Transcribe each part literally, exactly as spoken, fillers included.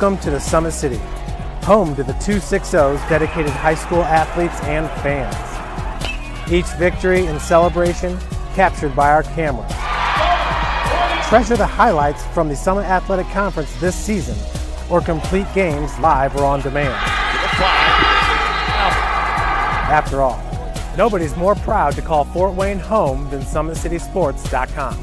Welcome to the Summit City, home to the two sixties dedicated high school athletes and fans. Each victory and celebration captured by our camera. Treasure the highlights from the Summit Athletic Conference this season, or complete games live or on demand. After all, nobody's more proud to call Fort Wayne home than Summit City Sports dot com.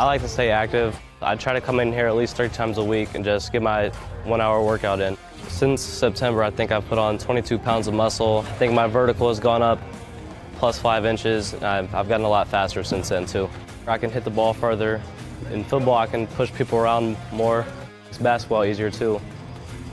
I like to stay active. I try to come in here at least three times a week and just get my one hour workout in. Since September, I think I've put on twenty-two pounds of muscle. I think my vertical has gone up plus five inches. I've, I've gotten a lot faster since then too. I can hit the ball further. In football, I can push people around more. It's basketball easier too.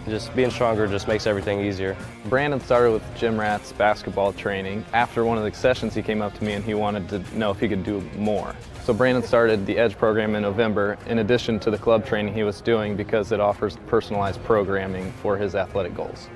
Just being stronger just makes everything easier. Brandon started with Gym Rats basketball training. After one of the sessions, he came up to me and he wanted to know if he could do more. So Brandon started the EDGE program in November, in addition to the club training he was doing, because it offers personalized programming for his athletic goals.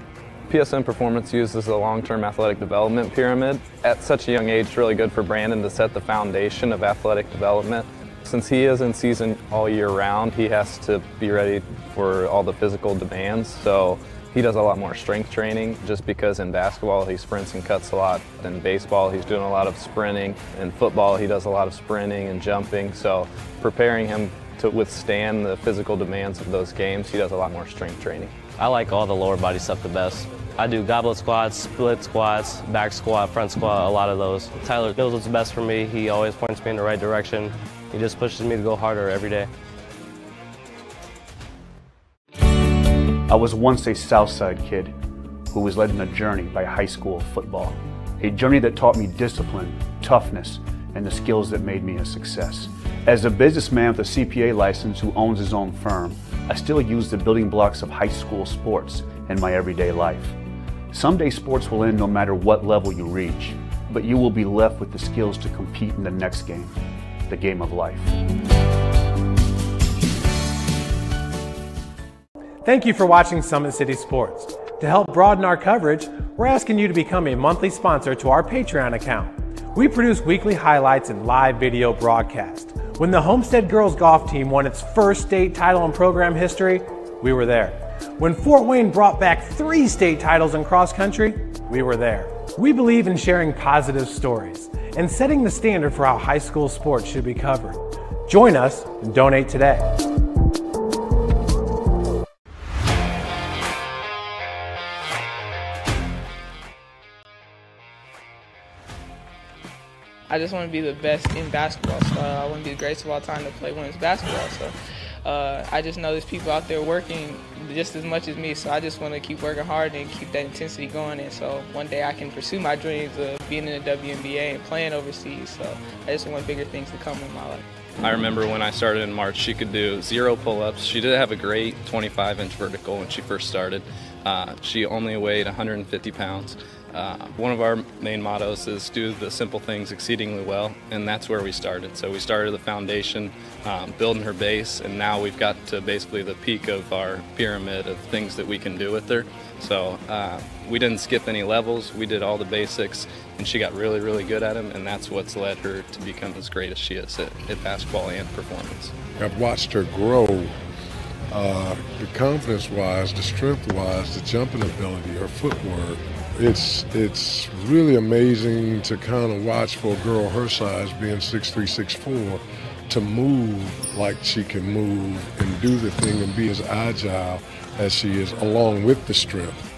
P S M Performance uses a long-term athletic development pyramid. At such a young age, it's really good for Brandon to set the foundation of athletic development. Since he is in season all year round, he has to be ready for all the physical demands, so he does a lot more strength training, just because in basketball he sprints and cuts a lot. In baseball he's doing a lot of sprinting. In football he does a lot of sprinting and jumping, so preparing him to withstand the physical demands of those games, he does a lot more strength training. I like all the lower body stuff the best. I do goblet squats, split squats, back squat, front squat, a lot of those. Tyler knows what's best for me. He always points me in the right direction. He just pushes me to go harder every day. I was once a Southside kid who was led on a journey by high school football, a journey that taught me discipline, toughness, and the skills that made me a success. As a businessman with a C P A license who owns his own firm, I still use the building blocks of high school sports in my everyday life. Someday sports will end no matter what level you reach, but you will be left with the skills to compete in the next game. The game of life. Thank you for watching Summit City Sports. To help broaden our coverage, we're asking you to become a monthly sponsor to our Patreon account. We produce weekly highlights and live video broadcasts. When the Homestead Girls Golf Team won its first state title in program history, we were there. When Fort Wayne brought back three state titles in cross country, we were there. We believe in sharing positive stories and setting the standard for how high school sports should be covered. Join us and donate today. I just want to be the best in basketball, so I want to be the greatest of all time to play women's basketball. So uh, I just know there's people out there working just as much as me, so I just want to keep working hard and keep that intensity going, and so one day I can pursue my dreams of being in the W N B A and playing overseas. So I just want bigger things to come in my life. I remember when I started in March, she could do zero pull-ups. She did have a great twenty-five inch vertical when she first started. Uh, she only weighed one hundred fifty pounds. Uh, one of our main mottos is do the simple things exceedingly well, and that's where we started. So we started the foundation, um, building her base, and now we've got to basically the peak of our pyramid of things that we can do with her. So uh, we didn't skip any levels, we did all the basics, and she got really, really good at them, and that's what's led her to become as great as she is at, at basketball and performance. I've watched her grow. Uh, the confidence-wise, the strength-wise, the jumping ability, her footwork. It's, it's really amazing to kind of watch for a girl her size, being six three, six four, to move like she can move and do the thing and be as agile as she is, along with the strength.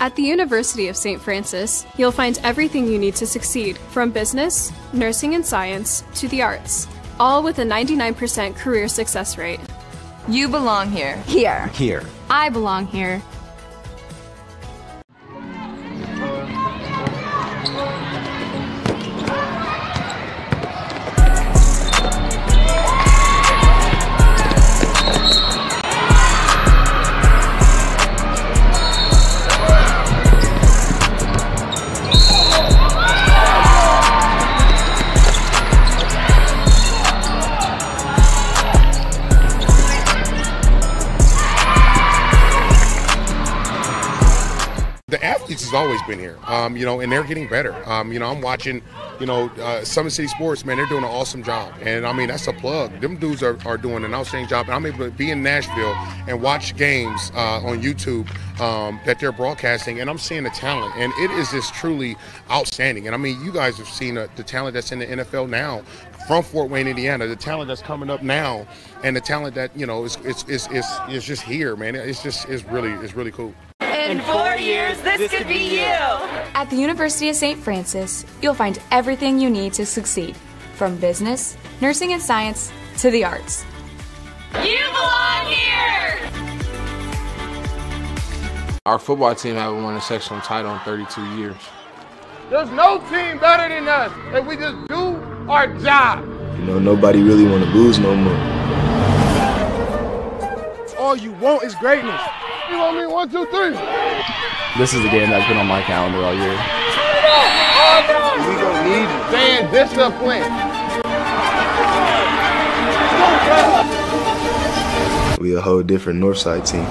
At the University of Saint Francis, you'll find everything you need to succeed, from business, nursing and science, to the arts, all with a ninety-nine percent career success rate. You belong here. Here. Here. I belong here. has always been here, um, you know, and they're getting better. Um, you know, I'm watching, you know, uh, Summit City Sports, man, they're doing an awesome job. And, I mean, that's a plug. Them dudes are, are doing an outstanding job. And I'm able to be in Nashville and watch games uh, on YouTube um, that they're broadcasting, and I'm seeing the talent. And it is just truly outstanding. And, I mean, you guys have seen uh, the talent that's in the N F L now from Fort Wayne, Indiana, the talent that's coming up now, and the talent that, you know, is, is, is, is, is just here, man. It's just it's really, it's really cool. In four years, this, this could be you. At the University of Saint Francis, you'll find everything you need to succeed, from business, nursing and science, to the arts. You belong here! Our football team haven't won a sectional title in thirty-two years. There's no team better than us if we just do our job. You know, nobody really want to lose no more. All you want is greatness. You want me one, two, three. This is the game that's been on my calendar all year. We don't need it. Staying disciplined. We a whole different Northside team.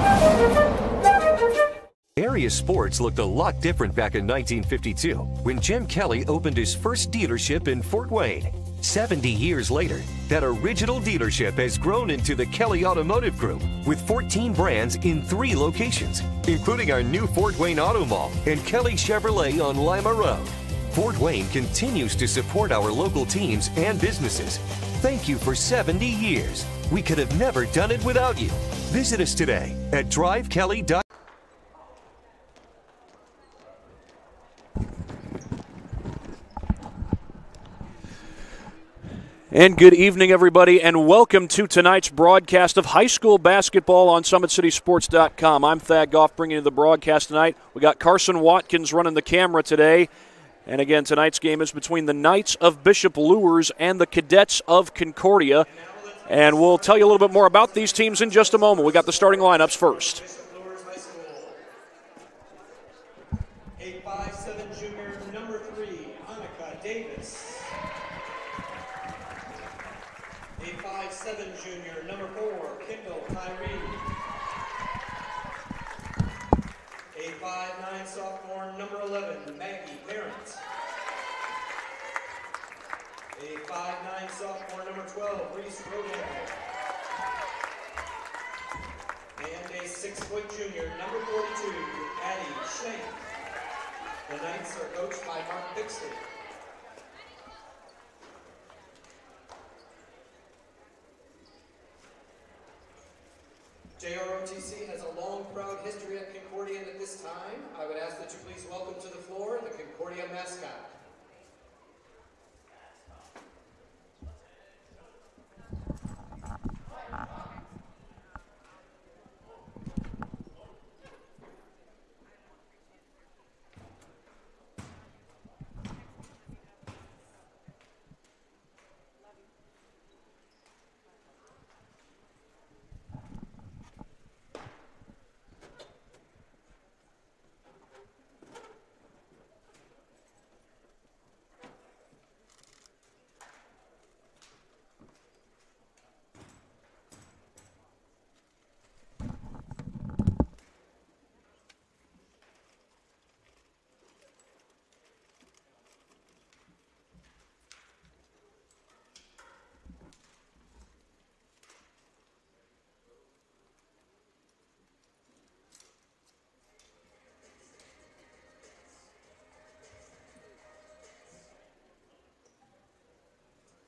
Area sports looked a lot different back in nineteen fifty-two when Jim Kelly opened his first dealership in Fort Wayne. seventy years later, that original dealership has grown into the Kelly Automotive Group with fourteen brands in three locations, including our new Fort Wayne Auto Mall and Kelly Chevrolet on Lima Road. Fort Wayne continues to support our local teams and businesses. Thank you for seventy years. We could have never done it without you. Visit us today at drive kelly dot com. And good evening, everybody, and welcome to tonight's broadcast of high school basketball on Summit City Sports dot com. I'm Thad Goff, bringing you the broadcast tonight. We got Carson Watkins running the camera today. And again, tonight's game is between the Knights of Bishop Luers and the Cadets of Concordia. And we'll tell you a little bit more about these teams in just a moment. We got the starting lineups first. eight five seven junior, number three, Annika Davis. eight five seven junior, number four, Kendall Tyree. eight five nine sophomore, number eleven, Maggie Parent. eight five nine sophomore, number twelve, Reese Rhoadhamel. And a six-foot junior, number forty-two, Addie Schenck. The Knights are coached by Mark Pixley. J R O T C has a long, proud history at Concordia, and at this time, I would ask that you please welcome to the floor the Concordia mascot.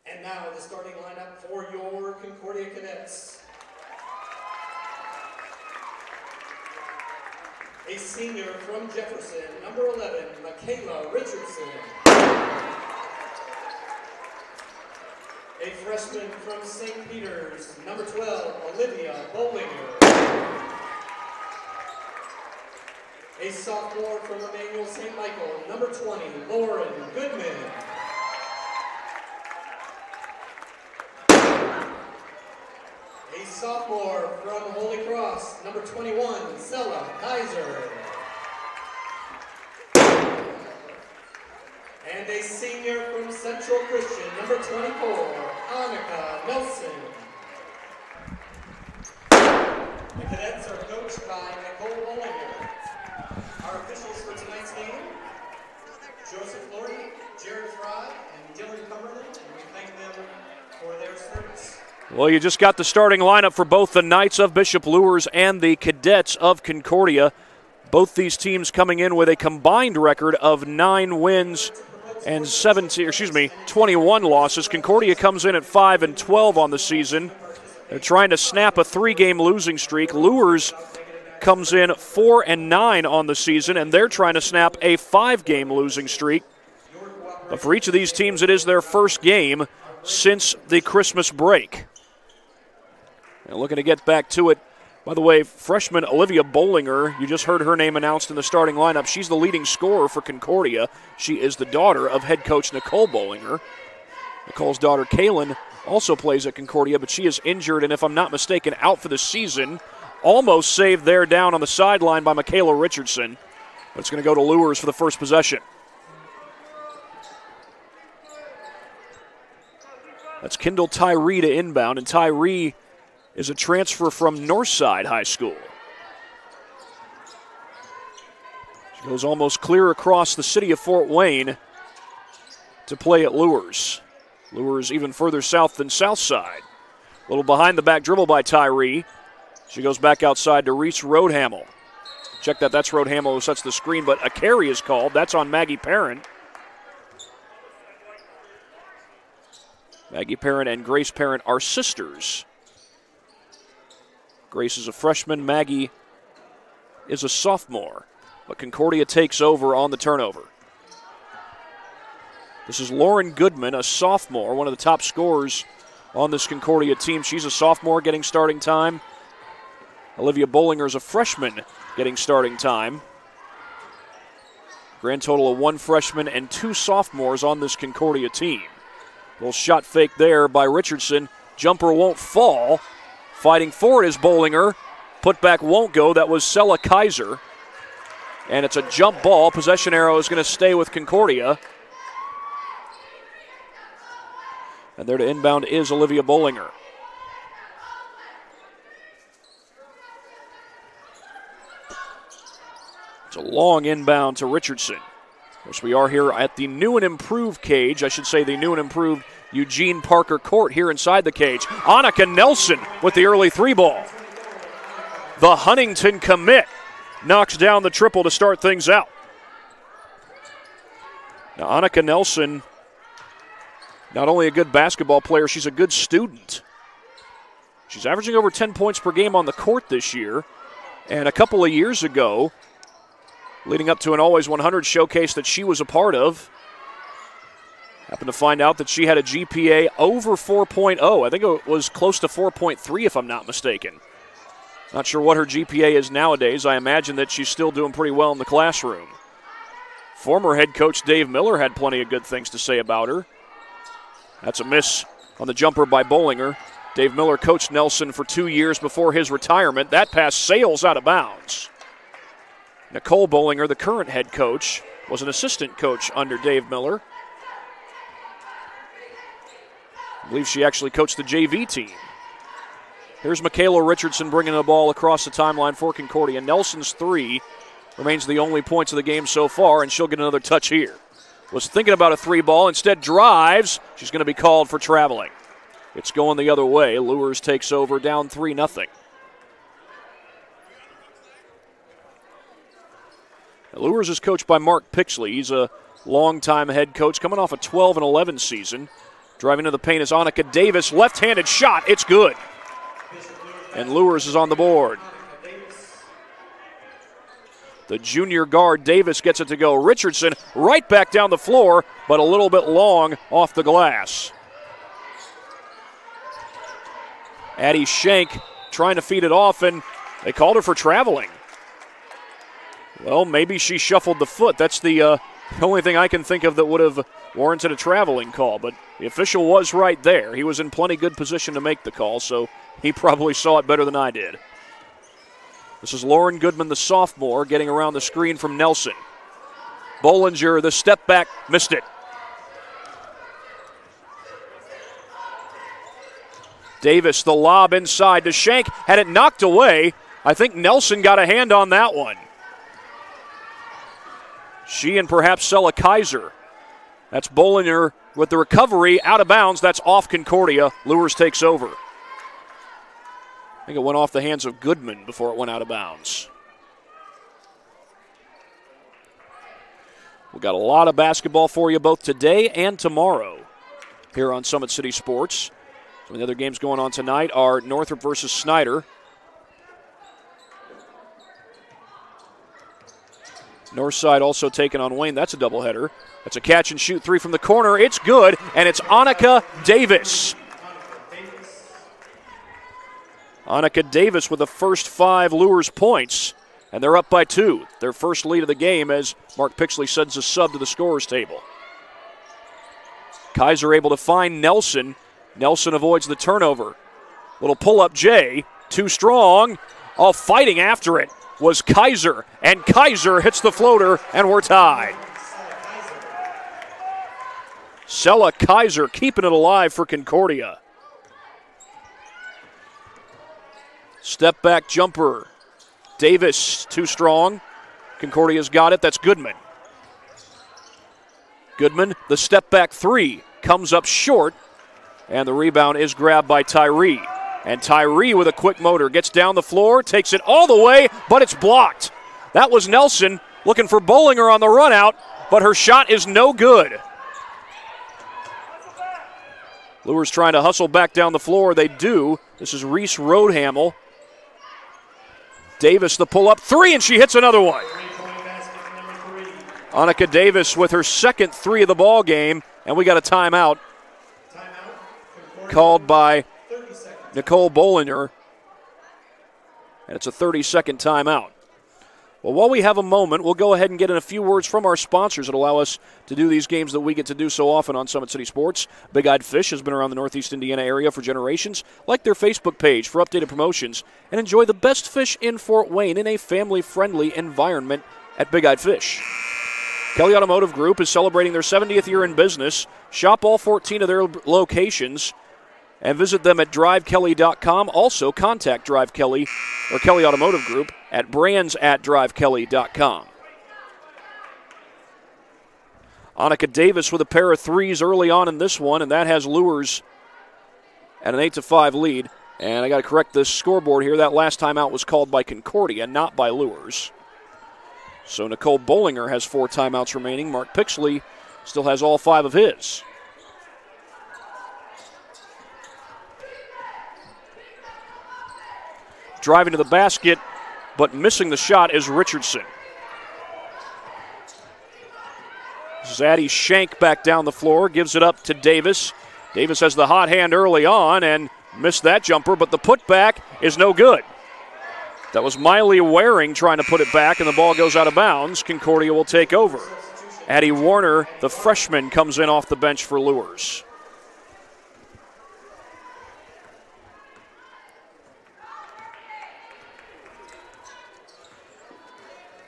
And now the starting lineup for your Concordia Cadets. A senior from Jefferson, number eleven, Michaela Richardson. A freshman from Saint Peter's, number twelve, Olivia Bollinger. A sophomore from Emmanuel Saint Michael, number twenty, Lauren Goodman. Sophomore from Holy Cross, number twenty-one, Sela Kaiser. And a senior from Central Christian, number twenty-four, Annika Nelson. The Cadets are coached by Nicole Olinger. Our officials for tonight's game, Joseph Lordy, Jared Fry, and Dylan Cumberland, and we thank them for their service. Well, you just got the starting lineup for both the Knights of Bishop Luers and the Cadets of Concordia. Both these teams coming in with a combined record of nine wins and seventeen, excuse me, twenty-one losses. Concordia comes in at five and twelve on the season. They're trying to snap a three-game losing streak. Luers comes in four and nine on the season, and they're trying to snap a five-game losing streak. But for each of these teams, it is their first game since the Christmas break. And looking to get back to it. By the way, freshman Olivia Bollinger, you just heard her name announced in the starting lineup. She's the leading scorer for Concordia. She is the daughter of head coach Nicole Bollinger. Nicole's daughter, Kaylin, also plays at Concordia, but she is injured and, if I'm not mistaken, out for the season. Almost saved there down on the sideline by Michaela Richardson. But it's going to go to Luers for the first possession. That's Kendall Tyree to inbound, and Tyree is a transfer from Northside High School. She goes almost clear across the city of Fort Wayne to play at Luers. Luers even further south than Southside. A little behind the back dribble by Tyree. She goes back outside to Reese Rhoadhamel. Check that, that's Rhoadhamel who sets the screen, but a carry is called. That's on Maggie Perrin. Maggie Perrin and Grace Perrin are sisters. Grace is a freshman. Maggie is a sophomore. But Concordia takes over on the turnover. This is Lauren Goodman, a sophomore, one of the top scorers on this Concordia team. She's a sophomore getting starting time. Olivia Bollinger is a freshman getting starting time. Grand total of one freshman and two sophomores on this Concordia team. Little shot fake there by Richardson. Jumper won't fall. Fighting for it is Bollinger. Putback won't go. That was Sela Kaiser. And it's a jump ball. Possession arrow is going to stay with Concordia. And there to inbound is Olivia Bollinger. It's a long inbound to Richardson. Of course, we are here at the new and improved cage. I should say the new and improved Eugene Parker Court here inside the cage. Annika Nelson with the early three ball. The Huntington commit knocks down the triple to start things out. Now, Annika Nelson, not only a good basketball player, she's a good student. She's averaging over ten points per game on the court this year. And a couple of years ago, leading up to an Always one hundred showcase that she was a part of, happened to find out that she had a G P A over four point oh. I think it was close to four point three if I'm not mistaken. Not sure what her G P A is nowadays. I imagine that she's still doing pretty well in the classroom. Former head coach Dave Miller had plenty of good things to say about her. That's a miss on the jumper by Bollinger. Dave Miller coached Nelson for two years before his retirement. That pass sails out of bounds. Nicole Bollinger, the current head coach, was an assistant coach under Dave Miller. I believe she actually coached the J V team. Here's Michaela Richardson bringing the ball across the timeline for Concordia. Nelson's three remains the only points of the game so far, and she'll get another touch here. Was thinking about a three ball, instead drives. She's going to be called for traveling. It's going the other way. Luers takes over, down three nothing. Luers is coached by Mark Pixley. He's a longtime head coach, coming off a twelve and eleven season. Driving to the paint is Annika Davis. Left-handed shot. It's good. And Luers is on the board. The junior guard, Davis, gets it to go. Richardson right back down the floor, but a little bit long off the glass. Addie Schenck trying to feed it off, and they called her for traveling. Well, maybe she shuffled the foot. That's the uh, only thing I can think of that would have warranted a traveling call, but the official was right there. He was in plenty good position to make the call, so he probably saw it better than I did. This is Lauren Goodman, the sophomore, getting around the screen from Nelson. Bollinger, the step back, missed it. Davis, the lob inside to Schenck, had it knocked away. I think Nelson got a hand on that one. She and perhaps Sela Kaiser. That's Bollinger with the recovery out of bounds. That's off Concordia. Luers takes over. I think it went off the hands of Goodman before it went out of bounds. We've got a lot of basketball for you both today and tomorrow here on Summit City Sports. Some of the other games going on tonight are Northrop versus Snyder. Northside also taking on Wayne. That's a doubleheader. That's a catch and shoot three from the corner. It's good, and it's Annika Davis. Annika Davis with the first five Luers points, and they're up by two. Their first lead of the game as Mark Pixley sends a sub to the scorer's table. Kaiser able to find Nelson. Nelson avoids the turnover. Little pull-up J, too strong. All fighting after it was Kaiser, and Kaiser hits the floater, and we're tied. Sela Kaiser keeping it alive for Concordia. Step back jumper. Davis too strong. Concordia's got it. That's Goodman. Goodman, the step back three, comes up short, and the rebound is grabbed by Tyree. And Tyree with a quick motor gets down the floor, takes it all the way, but it's blocked. That was Nelson looking for Bollinger on the run out, but her shot is no good. Luers trying to hustle back down the floor. They do. This is Reese Rhoadhamel. Davis the pull-up three, and she hits another one. Annika Davis with her second three of the ball game, and we got a timeout. Called by Nicole Bollinger, and it's a thirty-second timeout. Well, while we have a moment, we'll go ahead and get in a few words from our sponsors that allow us to do these games that we get to do so often on Summit City Sports. Big Eyed Fish has been around the Northeast Indiana area for generations. Like their Facebook page for updated promotions, and enjoy the best fish in Fort Wayne in a family-friendly environment at Big Eyed Fish. Kelly Automotive Group is celebrating their seventieth year in business. Shop all fourteen of their locations and visit them at drive kelly dot com. Also contact Drive Kelly or Kelly Automotive Group at brands at drive kelly dot com. Annika Davis with a pair of threes early on in this one, and that has Luers at an eight to five lead. And I got to correct the scoreboard here. That last timeout was called by Concordia, not by Luers. So Nicole Bollinger has four timeouts remaining. Mark Pixley still has all five of his. Driving to the basket, but missing the shot is Richardson. Addie Schenck back down the floor, gives it up to Davis. Davis has the hot hand early on and missed that jumper, but the putback is no good. That was Miley Waring trying to put it back, and the ball goes out of bounds. Concordia will take over. Addie Warner, the freshman, comes in off the bench for Luers.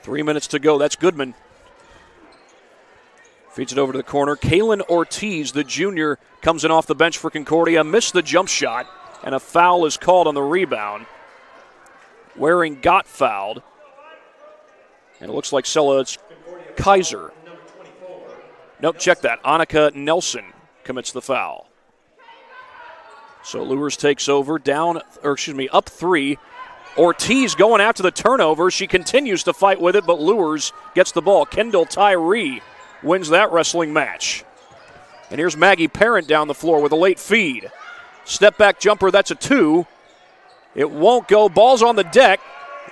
Three minutes to go. That's Goodman. Feeds it over to the corner. Kaylin Ortiz, the junior, comes in off the bench for Concordia. Missed the jump shot, and a foul is called on the rebound. Waring got fouled. And it looks like Sela Kaiser. Nope, check that. Annika Nelson commits the foul. So Luers takes over. Down, or excuse me, up three. Ortiz going after the turnover. She continues to fight with it, but Luers gets the ball. Kendall Tyree wins that wrestling match. And here's Maggie Parent down the floor with a late feed. Step back jumper, that's a two. It won't go. Ball's on the deck.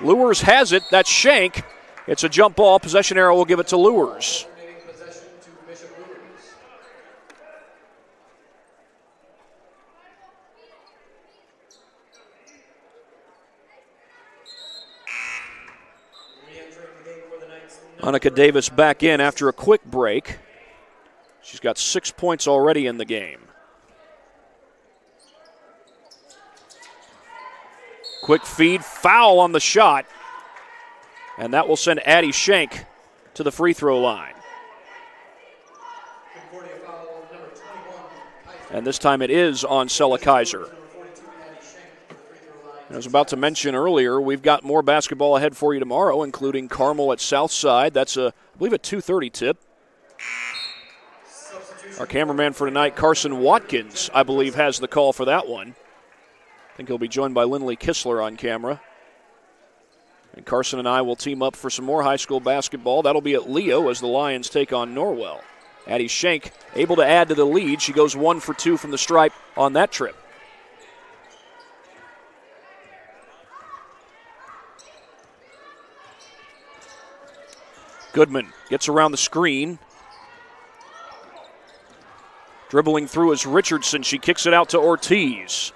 Luers has it. That's Schenck. It's a jump ball. Possession arrow will give it to Luers. Annika Davis back in after a quick break. She's got six points already in the game. Quick feed, foul on the shot, and that will send Addie Schenck to the free throw line. And this time it is on Sela Kaiser. I was about to mention earlier, we've got more basketball ahead for you tomorrow, including Carmel at Southside. That's, a, I believe, a two thirty tip. Our cameraman for tonight, Carson Watkins, I believe, has the call for that one. I think he'll be joined by Lindley Kistler on camera. And Carson and I will team up for some more high school basketball. That'll be at Leo as the Lions take on Norwell. Addie Schenck able to add to the lead. She goes one for two from the stripe on that trip. Goodman gets around the screen. Dribbling through is Richardson. She kicks it out to Ortiz.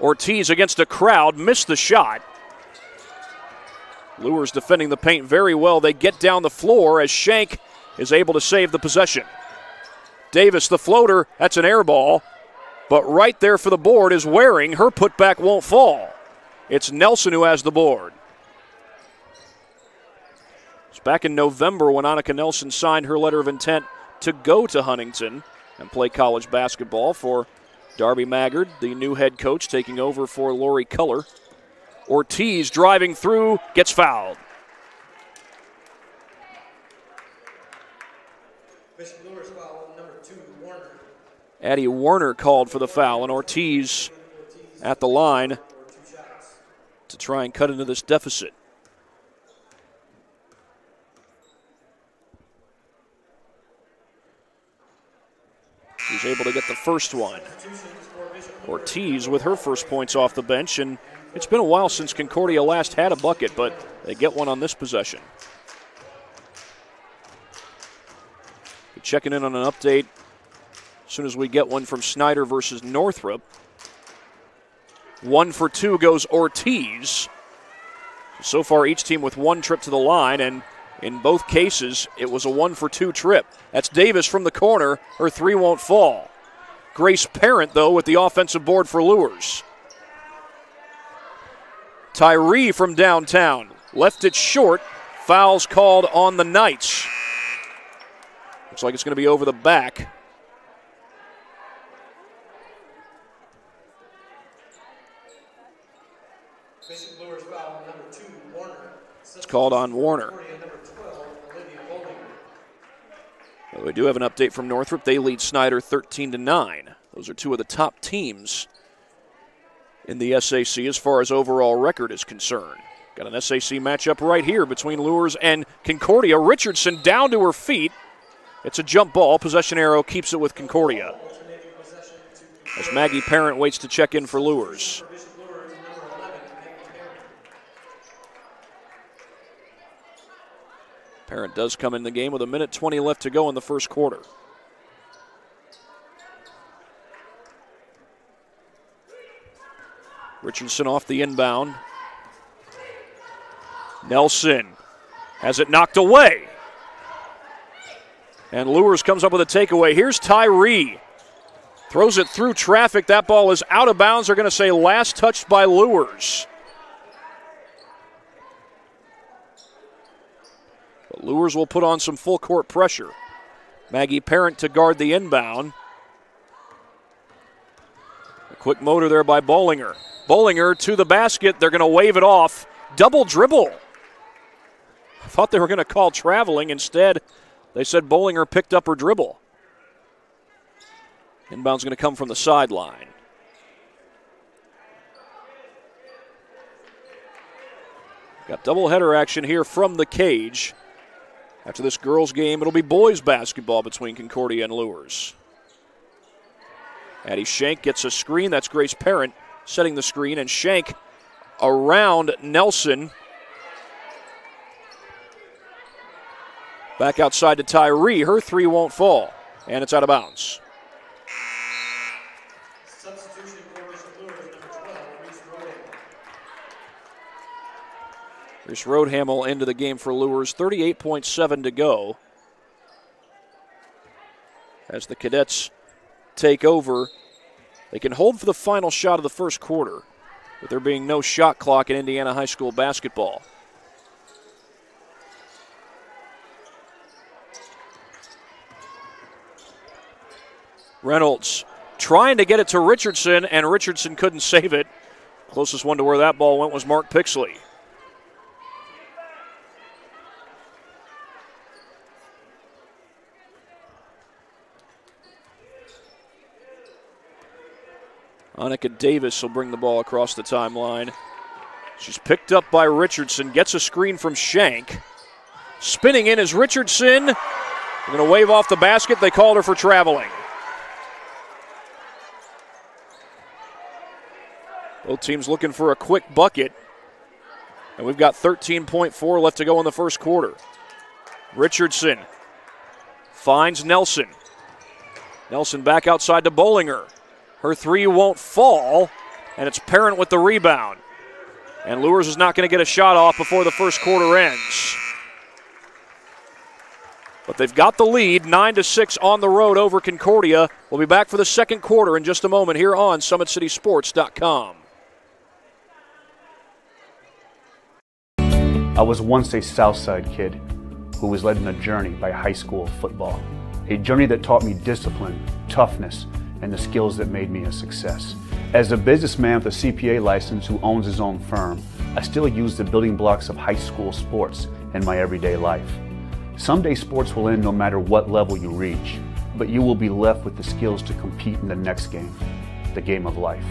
Ortiz against the crowd, missed the shot. Luers defending the paint very well. They get down the floor as Schenck is able to save the possession. Davis, the floater, that's an air ball. But right there for the board is Waring. Her putback won't fall. It's Nelson who has the board. It's back in November when Annika Nelson signed her letter of intent to go to Huntington and play college basketball for Darby Maggard, the new head coach, taking over for Lori Culler. Ortiz driving through, gets fouled. Bishop Luers foul, number two, Warner. Addie Warner called for the foul, and Ortiz at the line to try and cut into this deficit. She's able to get the first one. Ortiz with her first points off the bench, and it's been a while since Concordia last had a bucket, but they get one on this possession. We're checking in on an update as soon as we get one from Snyder versus Northrop. One for two goes Ortiz. So far, each team with one trip to the line, and in both cases, it was a one for two trip. That's Davis from the corner. Her three won't fall. Grace Perrin, though, with the offensive board for Luers. Tyree from downtown. Left it short. Fouls called on the Knights. Looks like it's going to be over the back. Bishop Luers foul, number two, Warner. It's called on Warner. Well, we do have an update from Northrop. They lead Snyder thirteen to nine. Those are two of the top teams in the S A C as far as overall record is concerned. Got an S A C matchup right here between Luers and Concordia. Richardson down to her feet. It's a jump ball. Possession arrow keeps it with Concordia. As Maggie Parent waits to check in for Luers. Parent does come in the game with a minute twenty left to go in the first quarter. Richardson off the inbound. Nelson has it knocked away. And Luers comes up with a takeaway. Here's Tyree. Throws it through traffic. That ball is out of bounds. They're going to say last touched by Luers. But Luers will put on some full court pressure. Maggie Parent to guard the inbound. A quick motor there by Bollinger. Bollinger to the basket. They're going to wave it off. Double dribble. I thought they were going to call traveling. Instead, they said Bollinger picked up her dribble. Inbound's going to come from the sideline. Got doubleheader action here from the cage. After this girls' game, it'll be boys' basketball between Concordia and Luers. Addie Schenck gets a screen. That's Grace Parent setting the screen, and Schenck around Nelson. Back outside to Tyree. Her three won't fall, and it's out of bounds. Substitution for Reese Rhoadhamel, number twelve, Reese Rhoadhamel. Reese Rhoadhamel into the game for Luers. thirty-eight point seven to go as the Cadets take over. They can hold for the final shot of the first quarter, with there being no shot clock in Indiana high school basketball. Reynolds trying to get it to Richardson, and Richardson couldn't save it. Closest one to where that ball went was Mark Pixley. Annika Davis will bring the ball across the timeline. She's picked up by Richardson, gets a screen from Schenck. Spinning in is Richardson. They're going to wave off the basket. They called her for traveling. Both teams looking for a quick bucket. And we've got thirteen point four left to go in the first quarter. Richardson finds Nelson. Nelson back outside to Bollinger. Her three won't fall, and it's Perrin with the rebound. And Luers is not going to get a shot off before the first quarter ends. But they've got the lead, nine to six on the road over Concordia. We'll be back for the second quarter in just a moment here on Summit City Sports dot com. I was once a Southside kid who was led on a journey by high school football, a journey that taught me discipline, toughness, and the skills that made me a success. As a businessman with a C P A license who owns his own firm, I still use the building blocks of high school sports in my everyday life. Someday sports will end no matter what level you reach, but you will be left with the skills to compete in the next game, the game of life.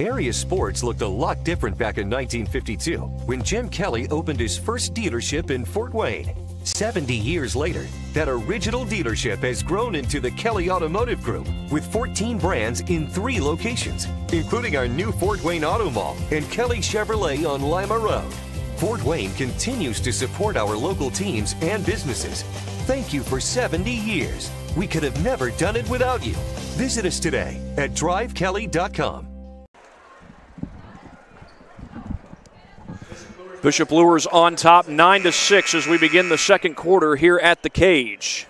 Area sports looked a lot different back in nineteen fifty-two when Jim Kelly opened his first dealership in Fort Wayne. seventy years later, that original dealership has grown into the Kelly Automotive Group with fourteen brands in three locations, including our new Fort Wayne Auto Mall and Kelly Chevrolet on Lima Road. Fort Wayne continues to support our local teams and businesses. Thank you for seventy years. We could have never done it without you. Visit us today at drive kelly dot com. Bishop Luers on top, nine to six as we begin the second quarter here at the cage.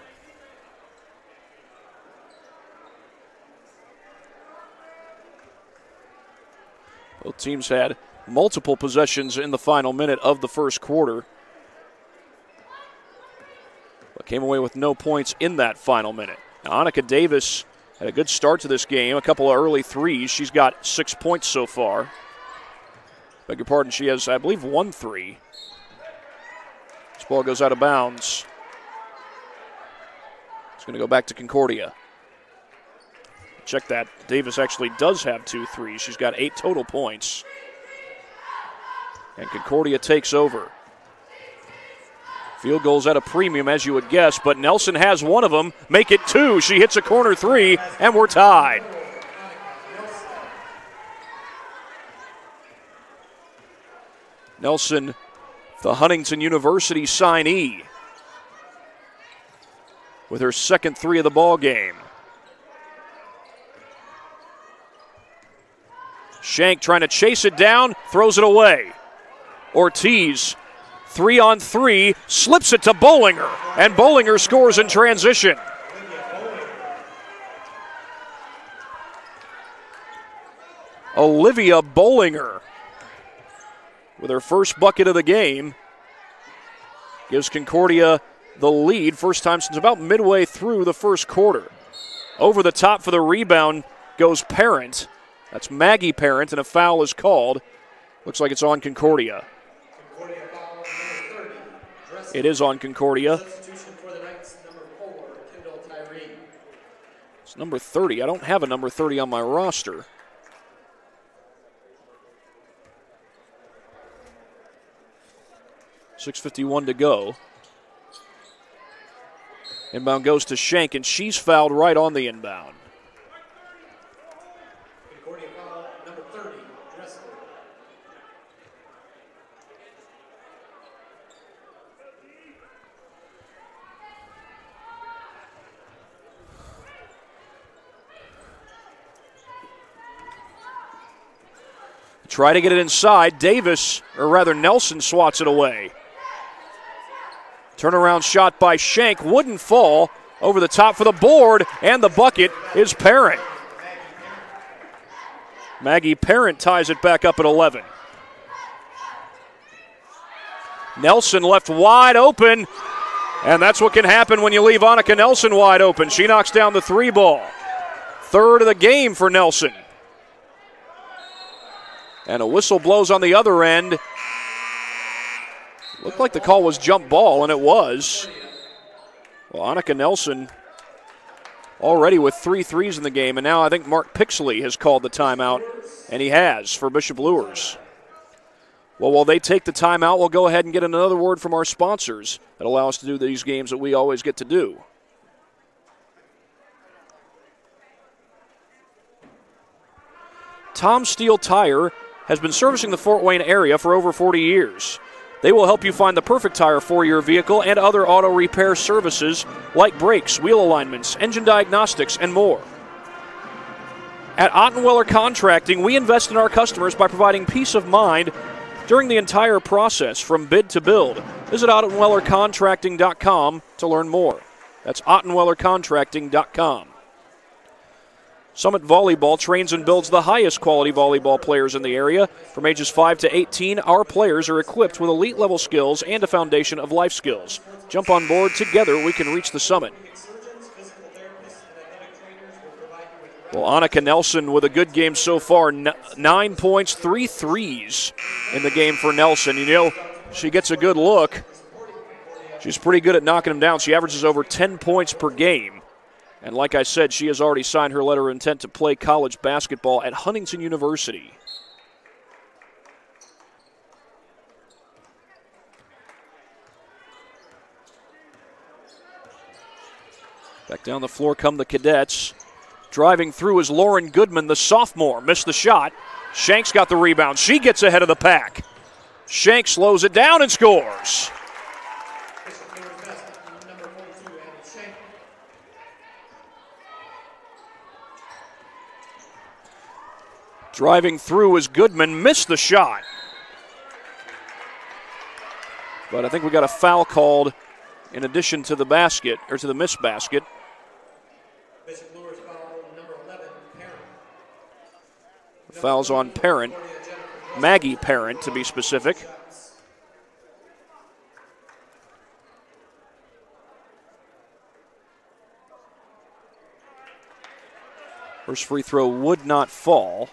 Both teams had multiple possessions in the final minute of the first quarter, but came away with no points in that final minute. Now, Annika Davis had a good start to this game, a couple of early threes. She's got six points so far. Beg your pardon, she has, I believe, one three. This ball goes out of bounds. It's going to go back to Concordia. Check that. Davis actually does have two threes. She's got eight total points. And Concordia takes over. Field goals at a premium, as you would guess, but Nelson has one of them. Make it two. She hits a corner three, and we're tied. Nelson, the Huntington University signee, with her second three of the ball game. Schenck trying to chase it down, throws it away. Ortiz, three on three, slips it to Bollinger, and Bollinger scores in transition. Olivia Bollinger, with her first bucket of the game, gives Concordia the lead, first time since about midway through the first quarter. Over the top for the rebound goes Perrin. That's Maggie Perrin, and a foul is called. Looks like it's on Concordia. Concordia foul, number thirty. It is on Concordia. Substitution for the ranks, number four, Kendall Tyree. It's number thirty. I don't have a number thirty on my roster. six fifty-one to go. Inbound goes to Schenck, and she's fouled right on the inbound. Concordia foul, number thirty, Dresser. Try to get it inside. Davis, or rather Nelson, swats it away. Turnaround shot by Schenck, wouldn't fall, over the top for the board, and the bucket is Perrin. Maggie Perrin ties it back up at eleven. Nelson left wide open, and that's what can happen when you leave Annika Nelson wide open. She knocks down the three ball. third of the game for Nelson. And a whistle blows on the other end. Looked like the call was jump ball, and it was. Well, Annika Nelson already with three threes in the game, and now I think Mark Pixley has called the timeout, and he has for Bishop Luers. Well, while they take the timeout, we'll go ahead and get another word from our sponsors that allow us to do these games that we always get to do. Tom Steele Tire has been servicing the Fort Wayne area for over forty years. They will help you find the perfect tire for your vehicle and other auto repair services like brakes, wheel alignments, engine diagnostics, and more. At Ottenweller Contracting, we invest in our customers by providing peace of mind during the entire process from bid to build. Visit Ottenweller Contracting dot com to learn more. That's Ottenweller Contracting dot com. Summit Volleyball trains and builds the highest quality volleyball players in the area. From ages five to eighteen, our players are equipped with elite level skills and a foundation of life skills. Jump on board. Together we can reach the summit. Well, Annika Nelson with a good game so far. Nine points, three threes in the game for Nelson. You know, she gets a good look. She's pretty good at knocking them down. She averages over ten points per game. And like I said, she has already signed her letter of intent to play college basketball at Huntington University. Back down the floor come the cadets. Driving through is Lauren Goodman, the sophomore. Missed the shot. Shank's got the rebound. She gets ahead of the pack. Schenck slows it down and scores. Driving through as Goodman missed the shot. But I think we got a foul called in addition to the basket, or to the missed basket. Bishop Luers foul number eleven, Perrin. The foul's on Perrin. Maggie Perrin, to be specific. First free throw would not fall.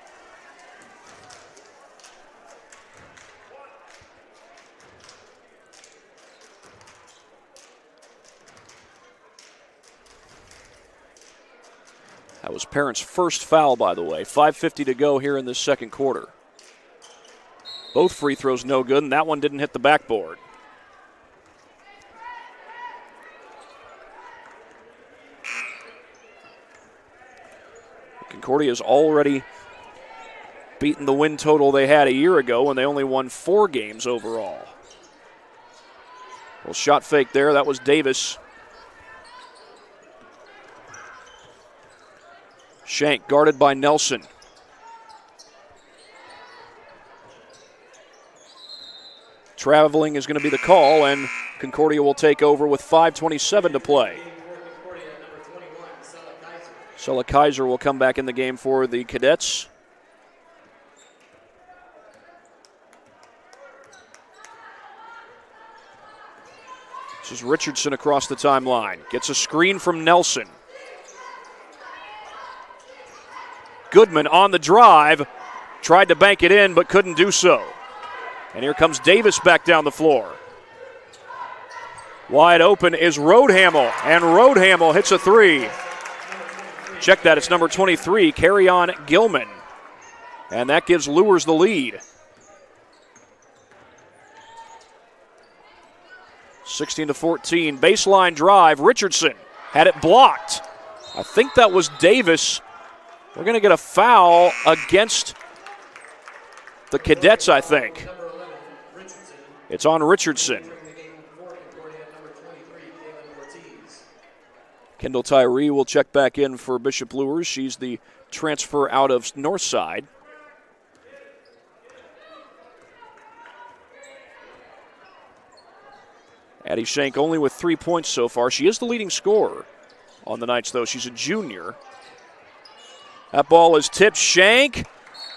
That was Perrin's first foul, by the way. five fifty to go here in this second quarter. Both free throws no good, and that one didn't hit the backboard. Concordia has already beaten the win total they had a year ago when they only won four games overall. Well, shot fake there. That was Davis. Schenck guarded by Nelson. Traveling is going to be the call, and Concordia will take over with five twenty-seven to play. Sela Kaiser will come back in the game for the cadets. This is Richardson across the timeline. Gets a screen from Nelson. Goodman on the drive, tried to bank it in but couldn't do so. And here comes Davis back down the floor. Wide open is Rhoadhamel, and Rhoadhamel hits a three. Check that, it's number twenty-three, Carrion Gilman. And that gives Luers the lead. sixteen to fourteen, baseline drive, Richardson had it blocked. I think that was Davis. We're going to get a foul against the cadets, I think. It's on Richardson. Kendall Tyree will check back in for Bishop Luers. She's the transfer out of Northside. Addie Schenck only with three points so far. She is the leading scorer on the Knights, though. She's a junior. That ball is tipped. Schenck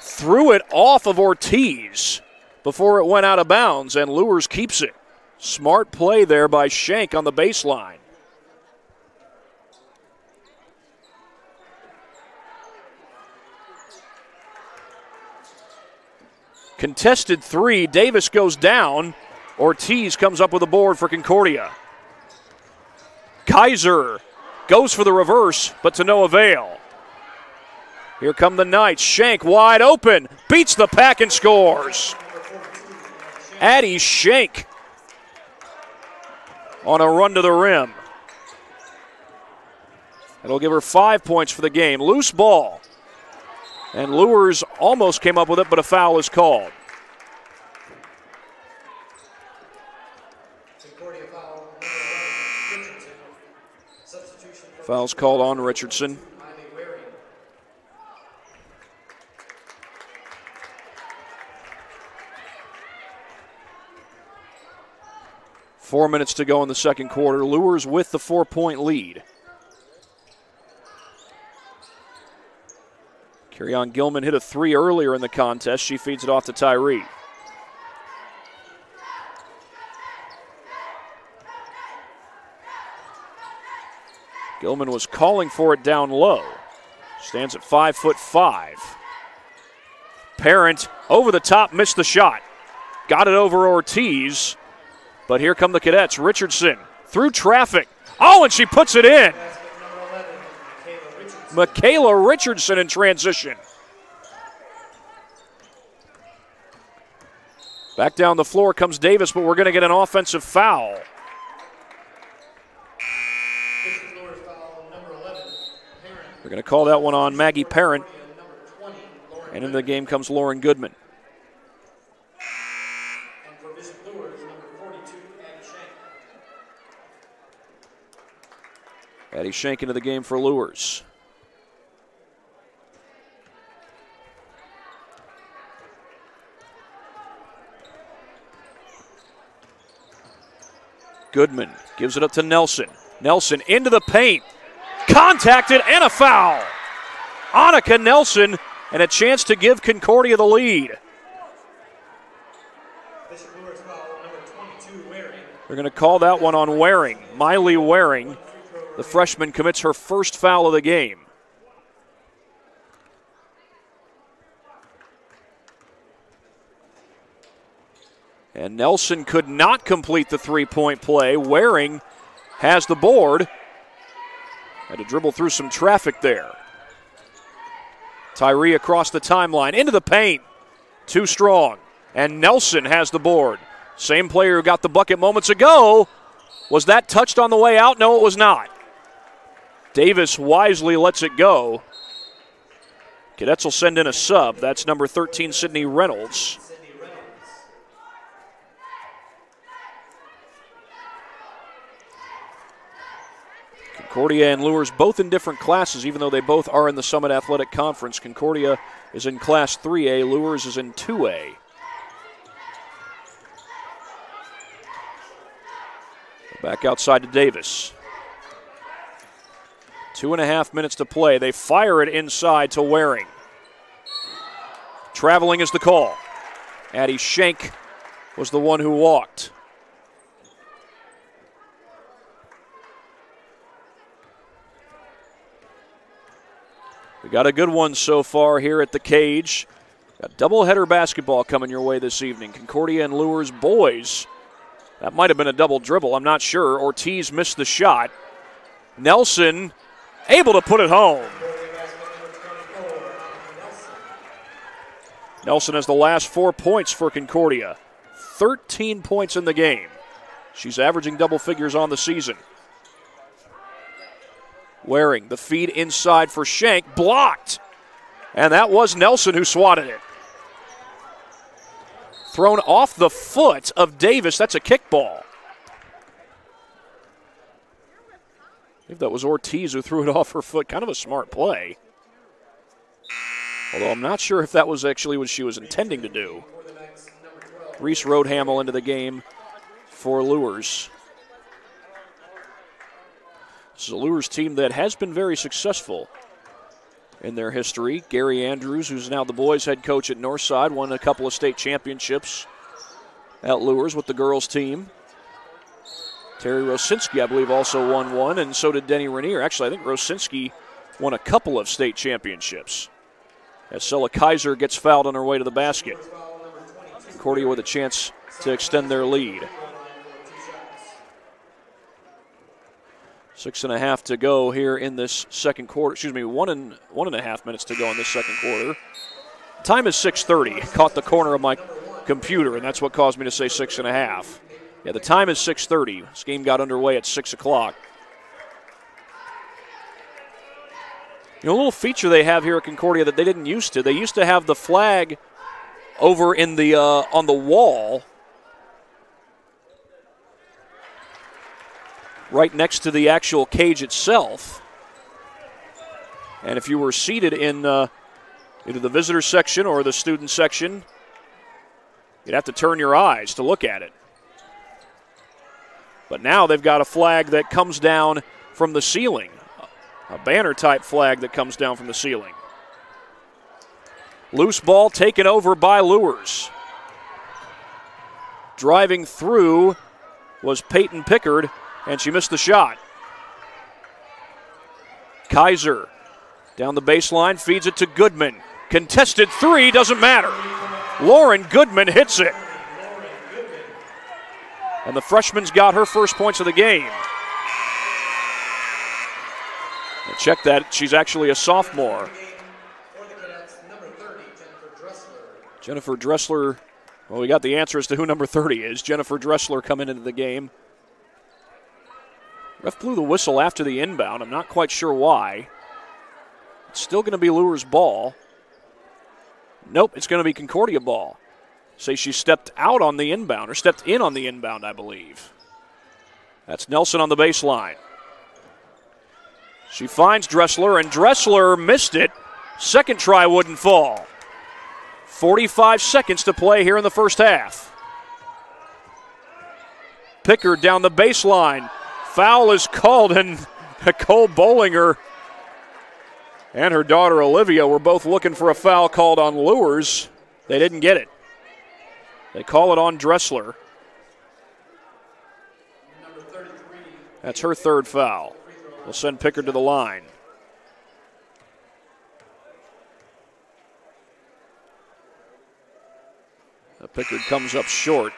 threw it off of Ortiz before it went out of bounds, and Luers keeps it. Smart play there by Schenck on the baseline. Contested three. Davis goes down. Ortiz comes up with a board for Concordia. Kaiser goes for the reverse, but to no avail. Here come the Knights. Schenck wide open. Beats the pack and scores. Addie Schenck on a run to the rim. It'll give her five points for the game. Loose ball. And Luers almost came up with it, but a foul is called. Foul's called on Richardson. Four minutes to go in the second quarter. Luers with the four-point lead. Kerryon Gilman hit a three earlier in the contest. She feeds it off to Tyree. Gilman was calling for it down low. Stands at five foot five. Parent over the top, missed the shot. Got it over Ortiz, but here come the Cadets. Richardson through traffic. Oh, and she puts it in. Michaela Richardson in transition. Back down the floor comes Davis, but we're going to get an offensive foul. They're going to call that one on Maggie Parent. And into the game comes Lauren Goodman. Addie Schenck into the game for Luers. Goodman gives it up to Nelson. Nelson into the paint. Contacted and a foul. Annika Nelson and a chance to give Concordia the lead. They're going to call that one on Waring. Miley Waring, the freshman, commits her first foul of the game. And Nelson could not complete the three-point play. Waring has the board. Had to dribble through some traffic there. Tyree across the timeline, into the paint. Too strong. And Nelson has the board. Same player who got the bucket moments ago. Was that touched on the way out? No, it was not. Davis wisely lets it go. Cadets will send in a sub. That's number thirteen, Sydney Reynolds. Concordia and Luers both in different classes, even though they both are in the Summit Athletic Conference. Concordia is in Class three A. Luers is in two A. Back outside to Davis. Two and a half minutes to play. They fire it inside to Waring. Traveling is the call. Addie Schenck was the one who walked. We got a good one so far here at the cage. Got doubleheader basketball coming your way this evening. Concordia and Luers boys. That might have been a double dribble, I'm not sure. Ortiz missed the shot. Nelson able to put it home. Nelson has the last four points for Concordia. thirteen points in the game. She's averaging double figures on the season. Waring, the feed inside for Schenck, blocked. And that was Nelson who swatted it. Thrown off the foot of Davis. That's a kickball. I believe that was Ortiz who threw it off her foot. Kind of a smart play. Although I'm not sure if that was actually what she was intending to do. Reese Rhoadhamel into the game for Luers. This is a Luers team that has been very successful in their history. Gary Andrews, who's now the boys' head coach at Northside, won a couple of state championships at Luers with the girls' team. Terry Rosinski, I believe, also won one, and so did Denny Rainier. Actually, I think Rosinski won a couple of state championships. As Sela Kaiser gets fouled on her way to the basket. Concordia with a chance to extend their lead. Six and a half to go here in this second quarter. Excuse me, one and one and a half minutes to go in this second quarter. Time is six thirty. Caught the corner of my computer, and that's what caused me to say six and a half. Yeah, the time is six thirty. This game got underway at six o'clock. You know, a little feature they have here at Concordia that they didn't used to. They used to have the flag over in the uh, on the wall right next to the actual cage itself. And if you were seated in uh, either the visitor section or the student section, you'd have to turn your eyes to look at it. But now they've got a flag that comes down from the ceiling, a banner-type flag that comes down from the ceiling. Loose ball taken over by Luers. Driving through was Peyton Pickard, and she missed the shot. Kaiser down the baseline, feeds it to Goodman. Contested three, doesn't matter. Lauren Goodman hits it. And the freshman's got her first points of the game. And check that, she's actually a sophomore. Jennifer Dressler, well, we got the answer as to who number thirty is. Jennifer Dressler coming into the game. Ref blew the whistle after the inbound. I'm not quite sure why. It's still going to be Luers' ball. Nope, it's going to be Concordia ball. Say she stepped out on the inbound, or stepped in on the inbound, I believe. That's Nelson on the baseline. She finds Dressler, and Dressler missed it. Second try wouldn't fall. forty-five seconds to play here in the first half. Pickard down the baseline. Foul is called, and Nicole Bollinger and her daughter Olivia were both looking for a foul called on Luers. They didn't get it. They call it on Dressler. That's her third foul. We'll send Pickard to the line. Pickard comes up short.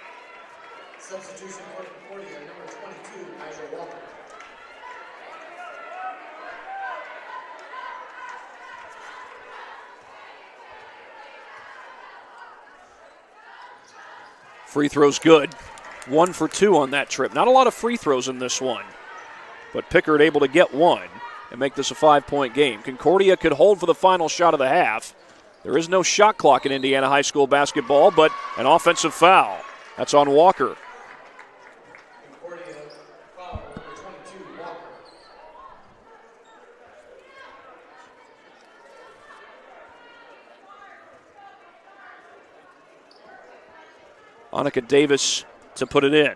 Substitution for Concordia, number twenty-two, Elijah Walker. Free throw's good. One for two on that trip. Not a lot of free throws in this one, but Pickard able to get one and make this a five-point game. Concordia could hold for the final shot of the half. There is no shot clock in Indiana high school basketball, but an offensive foul. That's on Walker. Annika Davis to put it in.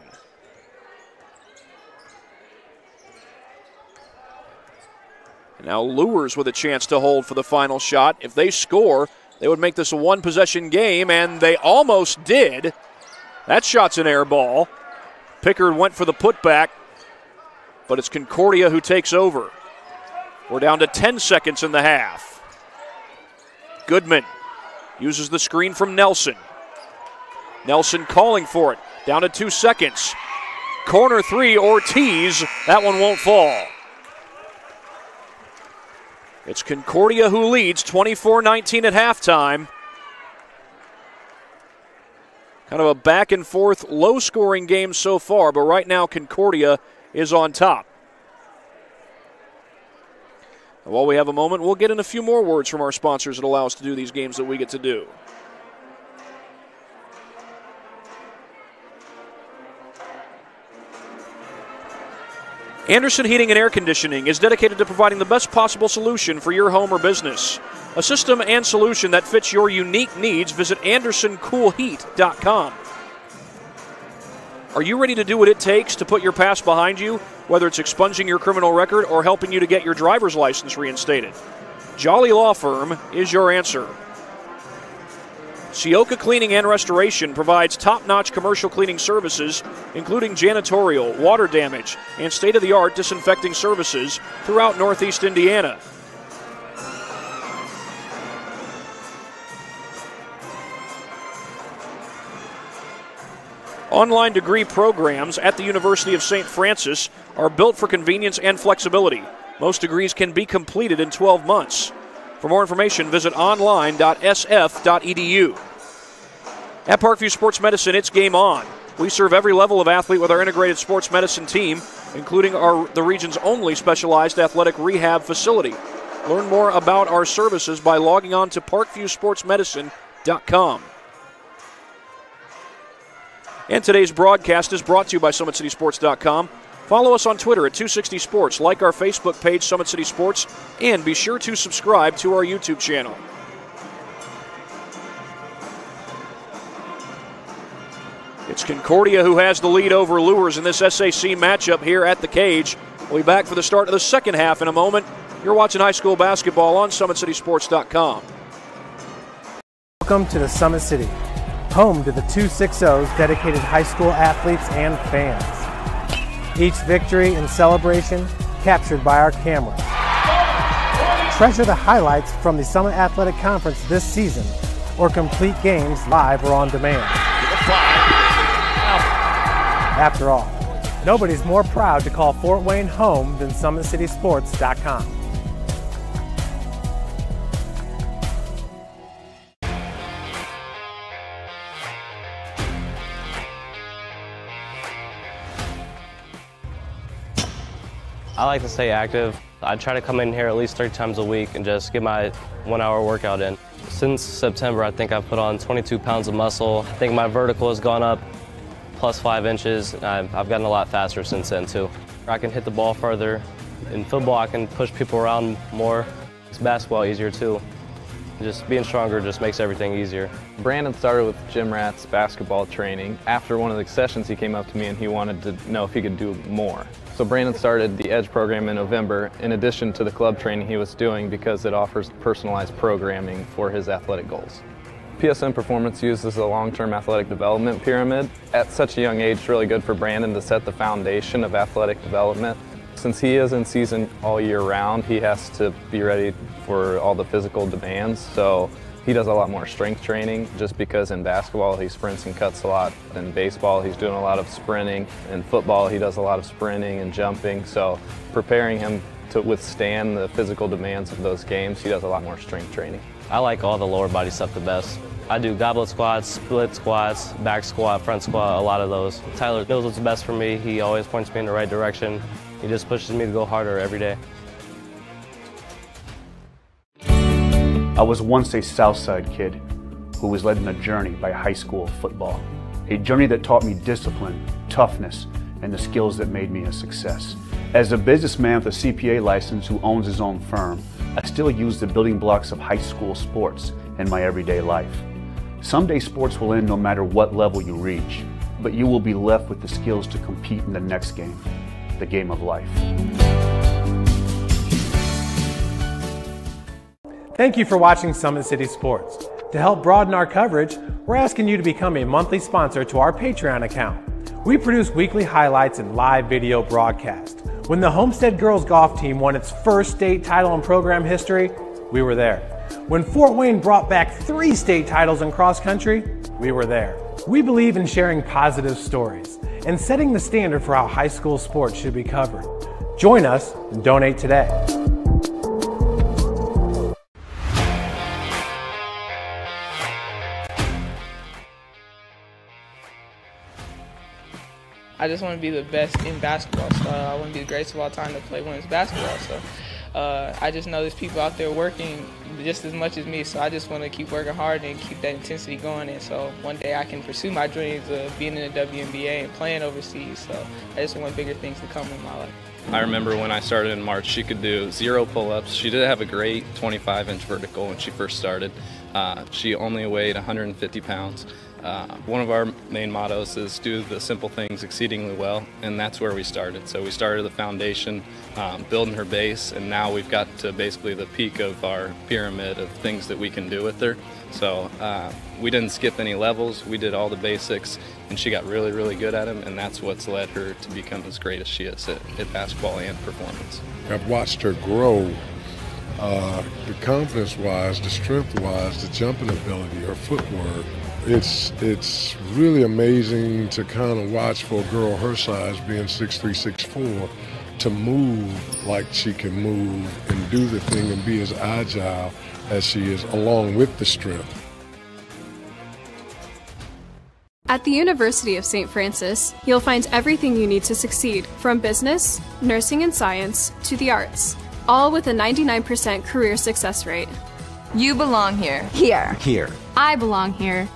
Now Luers with a chance to hold for the final shot. If they score, they would make this a one-possession game, and they almost did. That shot's an air ball. Pickard went for the putback, but it's Concordia who takes over. We're down to ten seconds in the half. Goodman uses the screen from Nelson. Nelson calling for it. Down to two seconds. Corner three, Ortiz. That one won't fall. It's Concordia who leads twenty-four nineteen at halftime. Kind of a back-and-forth, low-scoring game so far, but right now Concordia is on top. And while we have a moment, we'll get in a few more words from our sponsors that allow us to do these games that we get to do. Anderson Heating and Air Conditioning is dedicated to providing the best possible solution for your home or business. A system and solution that fits your unique needs. Visit anderson cool heat dot com. Are you ready to do what it takes to put your past behind you, whether it's expunging your criminal record or helping you to get your driver's license reinstated? Jolly Law Firm is your answer. Sioka Cleaning and Restoration provides top-notch commercial cleaning services, including janitorial, water damage, and state-of-the-art disinfecting services throughout Northeast Indiana. Online degree programs at the University of Saint Francis are built for convenience and flexibility. Most degrees can be completed in twelve months. For more information, visit online dot s f dot e d u. At Parkview Sports Medicine, it's game on. We serve every level of athlete with our integrated sports medicine team, including our the region's only specialized athletic rehab facility. Learn more about our services by logging on to parkview sports medicine dot com. And today's broadcast is brought to you by summit city sports dot com. Follow us on Twitter at two sixty sports, like our Facebook page, Summit City Sports, and be sure to subscribe to our YouTube channel. It's Concordia who has the lead over Luers in this S A C matchup here at the Cage. We'll be back for the start of the second half in a moment. You're watching high school basketball on summit city sports dot com. Welcome to the Summit City, home to the two sixty O's dedicated high school athletes and fans. Each victory and celebration captured by our camera. Treasure the highlights from the Summit Athletic Conference this season, or complete games live or on demand. After all, nobody's more proud to call Fort Wayne home than summit city sports dot com. I like to stay active. I try to come in here at least three times a week and just get my one-hour workout in. Since September, I think I've put on twenty-two pounds of muscle. I think my vertical has gone up plus five inches. I've, I've gotten a lot faster since then too. I can hit the ball further. In football, I can push people around more. It's basketball easier too. Just being stronger just makes everything easier. Brandon started with Gym Rats basketball training. After one of the sessions, he came up to me and he wanted to know if he could do more. So Brandon started the EDGE program in November, in addition to the club training he was doing, because it offers personalized programming for his athletic goals. P S M Performance uses a long-term athletic development pyramid. At such a young age, it's really good for Brandon to set the foundation of athletic development. Since he is in season all year round, he has to be ready for all the physical demands, so he does a lot more strength training, just because in basketball he sprints and cuts a lot. In baseball he's doing a lot of sprinting. In football he does a lot of sprinting and jumping, so preparing him to withstand the physical demands of those games, he does a lot more strength training. I like all the lower body stuff the best. I do goblet squats, split squats, back squat, front squat, a lot of those. Tyler knows what's best for me. He always points me in the right direction. He just pushes me to go harder every day. I was once a Southside kid who was led on a journey by high school football, a journey that taught me discipline, toughness, and the skills that made me a success. As a businessman with a C P A license who owns his own firm, I still use the building blocks of high school sports in my everyday life. Someday sports will end no matter what level you reach, but you will be left with the skills to compete in the next game, the game of life. Thank you for watching Summit City Sports. To help broaden our coverage, we're asking you to become a monthly sponsor to our Patreon account. We produce weekly highlights and live video broadcasts. When the Homestead Girls Golf Team won its first state title in program history, we were there. When Fort Wayne brought back three state titles in cross country, we were there. We believe in sharing positive stories and setting the standard for how high school sports should be covered. Join us and donate today. I just want to be the best in basketball, so I want to be the greatest of all time to play women's basketball. So uh, I just know there's people out there working just as much as me, so I just want to keep working hard and keep that intensity going. And so one day I can pursue my dreams of being in the W N B A and playing overseas. So I just want bigger things to come in my life. I remember when I started in March, she could do zero pull-ups. She did have a great twenty-five inch vertical when she first started. Uh, she only weighed one hundred fifty pounds. Uh, one of our main mottos is do the simple things exceedingly well, and that's where we started. So we started the foundation, um, building her base, and now we've got to basically the peak of our pyramid of things that we can do with her. So uh, we didn't skip any levels, we did all the basics, and she got really, really good at them, and that's what's led her to become as great as she is at, at basketball and performance. I've watched her grow. Uh, the confidence-wise, the strength-wise, the jumping ability, her footwork, it's it's really amazing to kind of watch for a girl her size, being six three, six four, to move like she can move and do the thing and be as agile as she is, along with the strength. At the University of Saint Francis, you'll find everything you need to succeed, from business, nursing and science, to the arts, all with a ninety-nine percent career success rate. You belong here. Here. Here. I belong here.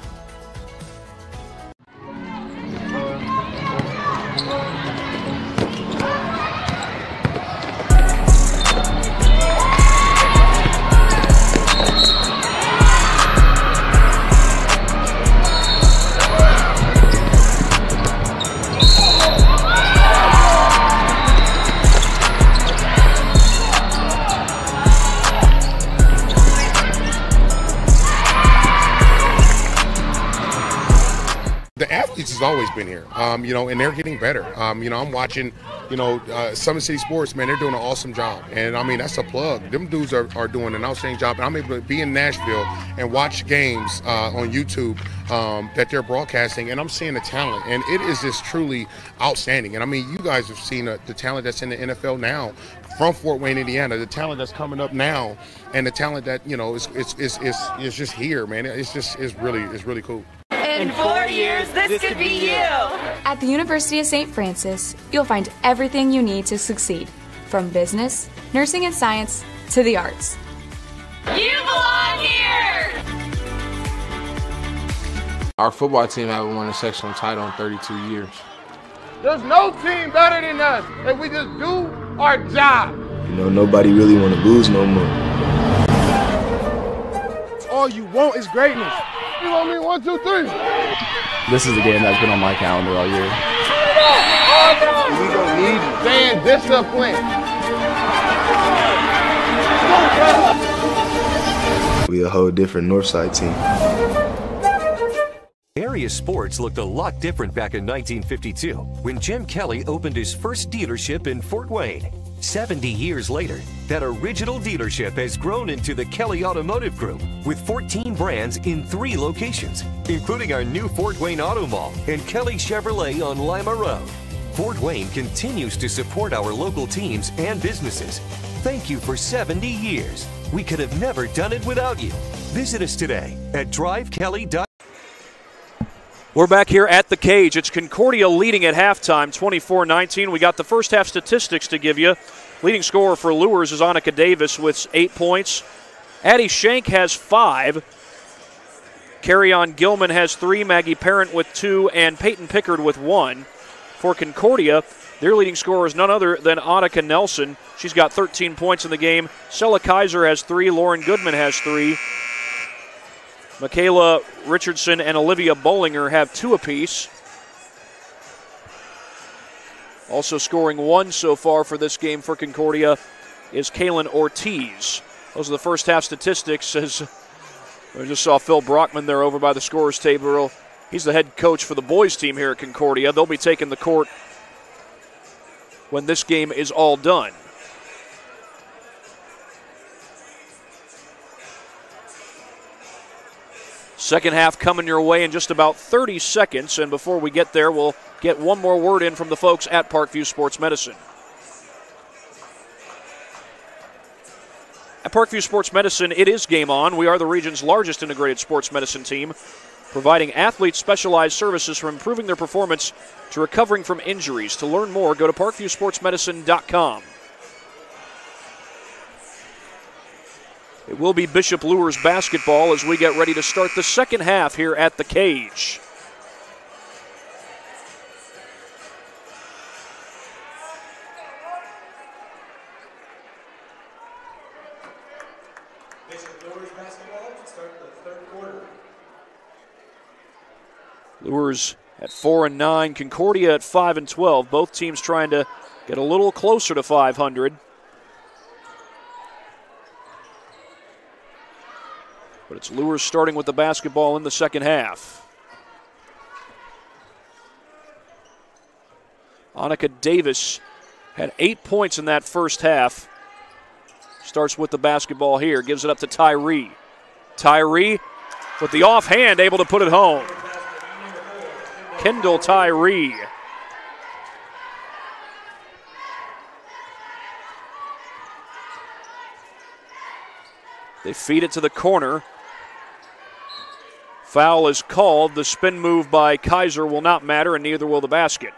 Has always been here, um, you know, and they're getting better. Um, you know, I'm watching, you know, uh, Summit City Sports, man, they're doing an awesome job. And, I mean, that's a plug. Them dudes are, are doing an outstanding job. And I'm able to be in Nashville and watch games uh, on YouTube um, that they're broadcasting, and I'm seeing the talent. And it is just truly outstanding. And, I mean, you guys have seen uh, the talent that's in the N F L now from Fort Wayne, Indiana, the talent that's coming up now, and the talent that, you know, is, is, is, is, is just here, man. It's just it's really, it's really cool. In four years, this, this could be you. At the University of Saint Francis, you'll find everything you need to succeed, from business, nursing and science, to the arts. You belong here! Our football team haven't won a sectional title in thirty-two years. There's no team better than us if we just do our job. You know, nobody really want to lose no more. All you want is greatness. You know what I mean? One, two, three. This is a game that's been on my calendar all year. We don't need fan discipline. We a whole different Northside team. Area sports looked a lot different back in nineteen fifty-two when Jim Kelly opened his first dealership in Fort Wayne. seventy years later, that original dealership has grown into the Kelly Automotive Group with fourteen brands in three locations, including our new Fort Wayne Auto Mall and Kelly Chevrolet on Lima Road. Fort Wayne continues to support our local teams and businesses. Thank you for seventy years. We could have never done it without you. Visit us today at drive kelly dot com. We're back here at the cage. It's Concordia leading at halftime, twenty-four nineteen. We got the first half statistics to give you. Leading scorer for Luers is Annika Davis with eight points. Addie Schenck has five. Carrion Gilman has three. Maggie Parent with two. And Peyton Pickard with one. For Concordia, their leading scorer is none other than Annika Nelson. She's got thirteen points in the game. Sela Kaiser has three. Lauren Goodman has three. Michaela Richardson and Olivia Bollinger have two apiece. Also scoring one so far for this game for Concordia is Kaylin Ortiz. Those are the first half statistics. As I just saw Phil Brockman there over by the scorer's table. He's the head coach for the boys team here at Concordia. They'll be taking the court when this game is all done. Second half coming your way in just about thirty seconds, and before we get there, we'll get one more word in from the folks at Parkview Sports Medicine. At Parkview Sports Medicine, it is game on. We are the region's largest integrated sports medicine team, providing athletes specialized services from improving their performance to recovering from injuries. To learn more, go to parkview sports medicine dot com. It will be Bishop Luers basketball as we get ready to start the second half here at the cage. Bishop Luers basketball to start the third quarter. Luers at four and nine, Concordia at five and twelve. Both teams trying to get a little closer to five hundred. But it's Luers starting with the basketball in the second half. Annika Davis had eight points in that first half. Starts with the basketball here. Gives it up to Tyree. Tyree with the offhand, able to put it home. Kendall Tyree. They feed it to the corner. Foul is called. The spin move by Kaiser will not matter, and neither will the basket.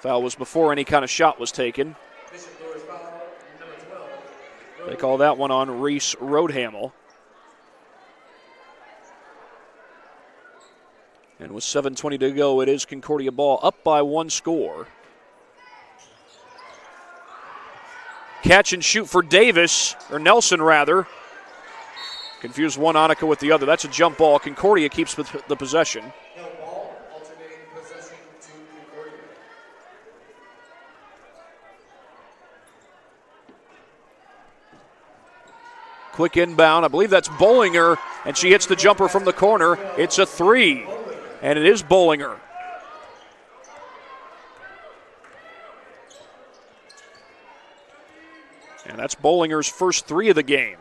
Foul was before any kind of shot was taken. They call that one on Reese Rhoadhamel. And with seven twenty to go, it is Concordia ball, up by one score. Catch and shoot for Davis, or Nelson rather. Confused one Annika with the other. That's a jump ball. Concordia keeps the possession. Ball, alternating possession to Concordia. Quick inbound. I believe that's Bollinger, and she hits the jumper from the corner. It's a three. And it is Bollinger. And that's Bollinger's first three of the game.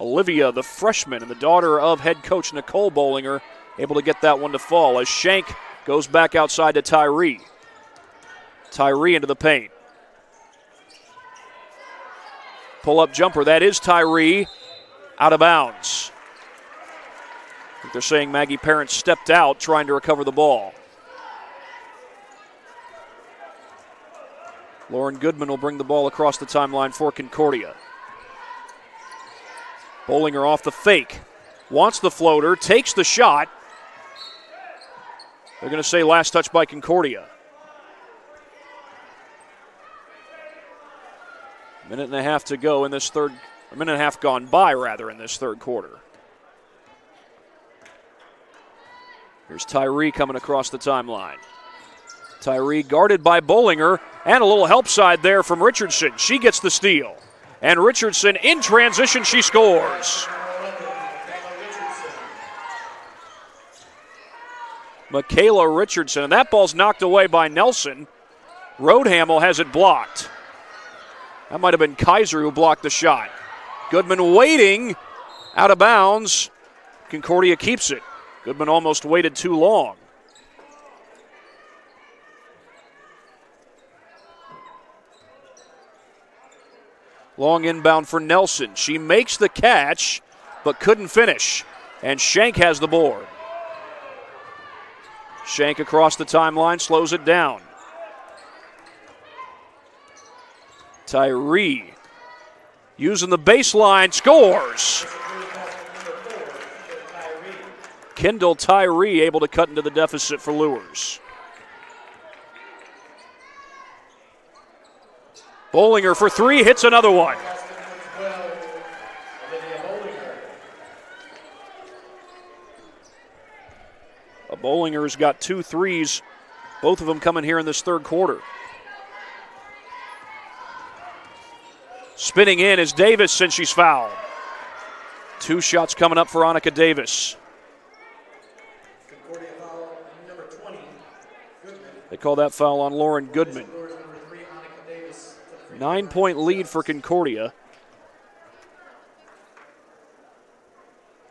Olivia, the freshman, and the daughter of head coach Nicole Bollinger, able to get that one to fall as Schenck goes back outside to Tyree. Tyree into the paint. Pull-up jumper. That is Tyree. Out of bounds. They're saying Maggie Parent stepped out trying to recover the ball. Lauren Goodman will bring the ball across the timeline for Concordia. Bollinger off the fake. Wants the floater, takes the shot. They're going to say last touch by Concordia. A minute and a half to go in this third, a minute and a half gone by, rather, in this third quarter. Here's Tyree coming across the timeline. Tyree guarded by Bollinger, and a little help side there from Richardson. She gets the steal. And Richardson in transition, she scores. Michaela Richardson, and that ball's knocked away by Nelson. Rhoadhamel has it blocked. That might have been Kaiser who blocked the shot. Goodman waiting, out of bounds. Concordia keeps it. Goodman almost waited too long. Long inbound for Nelson. She makes the catch, but couldn't finish. And Schenck has the board. Schenck across the timeline, slows it down. Tyree using the baseline, scores. Kendall Tyree able to cut into the deficit for Luers. Bollinger for three, hits another one. Bollinger's got two threes, both of them coming here in this third quarter. Spinning in is Davis, since she's fouled. Two shots coming up for Annika Davis. They call that foul on Lauren Goodman. Nine-point lead for Concordia.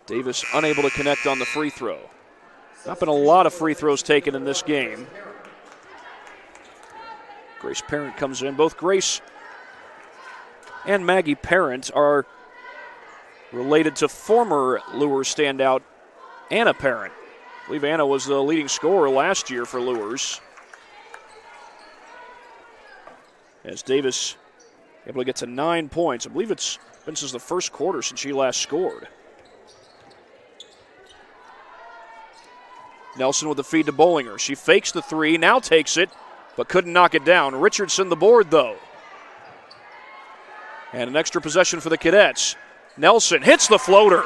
Davis unable to connect on the free throw. Not been a lot of free throws taken in this game. Grace Parent comes in. Both Grace and Maggie Parent are related to former Luers standout Anna Parent. I believe Anna was the leading scorer last year for Luers. As Davis able to get to nine points. I believe it's been since the first quarter since she last scored. Nelson with the feed to Bollinger. She fakes the three, now takes it, but couldn't knock it down. Richardson the board, though. And an extra possession for the Cadets. Nelson hits the floater.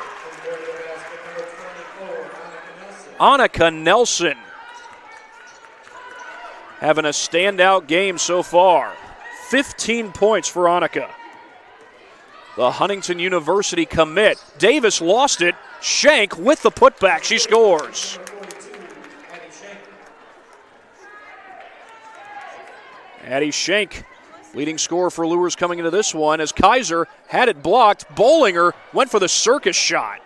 Annika Nelson having a standout game so far. fifteen points for Annika. The Huntington University commit. Davis lost it. Schenck with the putback. She scores. Addie Schenck, leading scorer for Luers coming into this one, as Kaiser had it blocked. Bollinger went for the circus shot.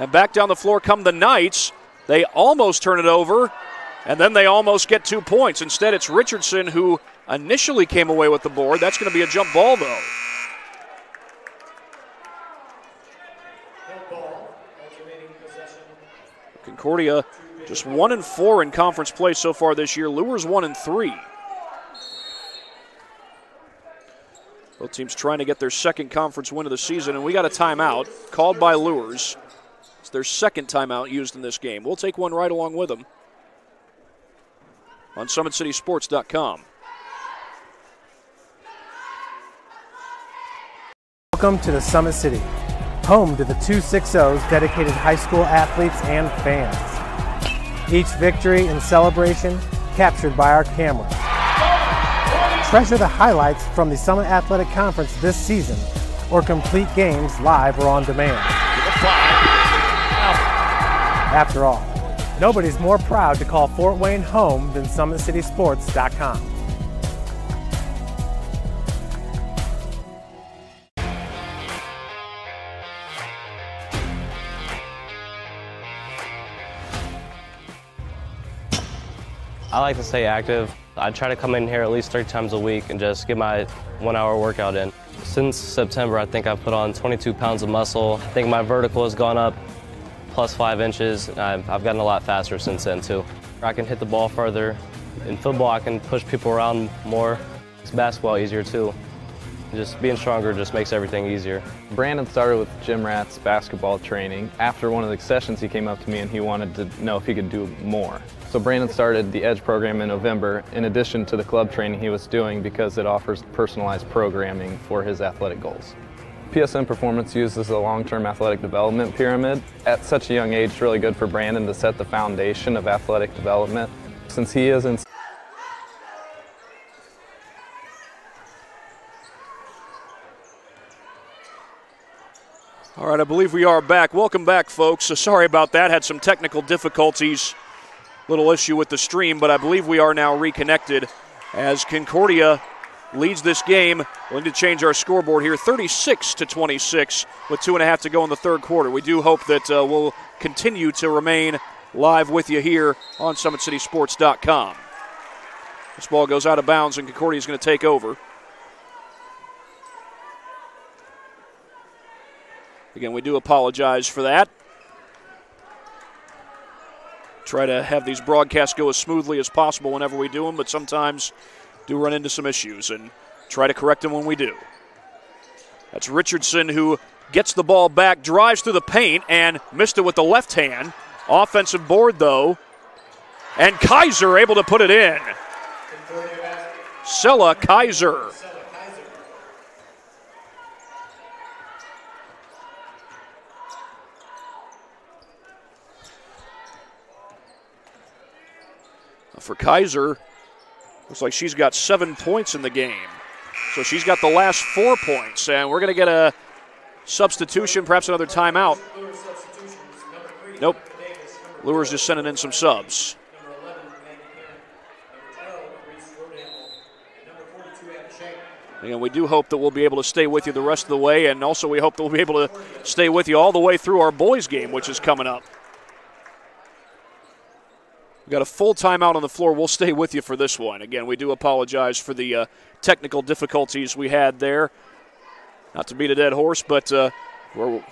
And back down the floor come the Knights. They almost turn it over, and then they almost get two points. Instead, it's Richardson who initially came away with the board. That's going to be a jump ball, though. Concordia just one and four in conference play so far this year. Luers one and three. Both teams trying to get their second conference win of the season, and we got a timeout called by Luers. It's their second timeout used in this game. We'll take one right along with them on Summit City Sports dot com. Welcome to the Summit City, home to the two sixties dedicated high school athletes and fans. Each victory and celebration captured by our cameras. Treasure the highlights from the Summit Athletic Conference this season, or complete games live or on demand. After all, nobody's more proud to call Fort Wayne home than Summit City Sports dot com. I like to stay active. I try to come in here at least three times a week and just get my one hour workout in. Since September, I think I've put on twenty-two pounds of muscle. I think my vertical has gone up plus five inches. I've, I've gotten a lot faster since then too. I can hit the ball further. In football, I can push people around more. It's basketball easier too. Just being stronger just makes everything easier. Brandon started with Gym Rats basketball training. After one of the sessions, he came up to me and he wanted to know if he could do more. So Brandon started the EDGE program in November, in addition to the club training he was doing, because it offers personalized programming for his athletic goals. P S M Performance uses a long-term athletic development pyramid. At such a young age, it's really good for Brandon to set the foundation of athletic development. Since he is in All right, I believe we are back. Welcome back, folks. So sorry about that. Had some technical difficulties, little issue with the stream, but I believe we are now reconnected as Concordia leads this game. We'll need to change our scoreboard here, thirty-six to twenty-six, with two and a half to go in the third quarter. We do hope that uh, we'll continue to remain live with you here on Summit City Sports dot com. This ball goes out of bounds, and Concordia is going to take over. Again, we do apologize for that. Try to have these broadcasts go as smoothly as possible whenever we do them, but sometimes do run into some issues and try to correct them when we do. That's Richardson who gets the ball back, drives through the paint, and missed it with the left hand. Offensive board, though, and Kaiser able to put it in. Sela Kaiser. For Kaiser, looks like she's got seven points in the game. So she's got the last four points, and we're going to get a substitution, perhaps another timeout. Nope. Luers just sending in some subs. And we do hope that we'll be able to stay with you the rest of the way, and also we hope that we'll be able to stay with you all the way through our boys' game, which is coming up. We've got a full timeout on the floor. We'll stay with you for this one. Again, we do apologize for the uh, technical difficulties we had there. Not to beat a dead horse, but uh, we're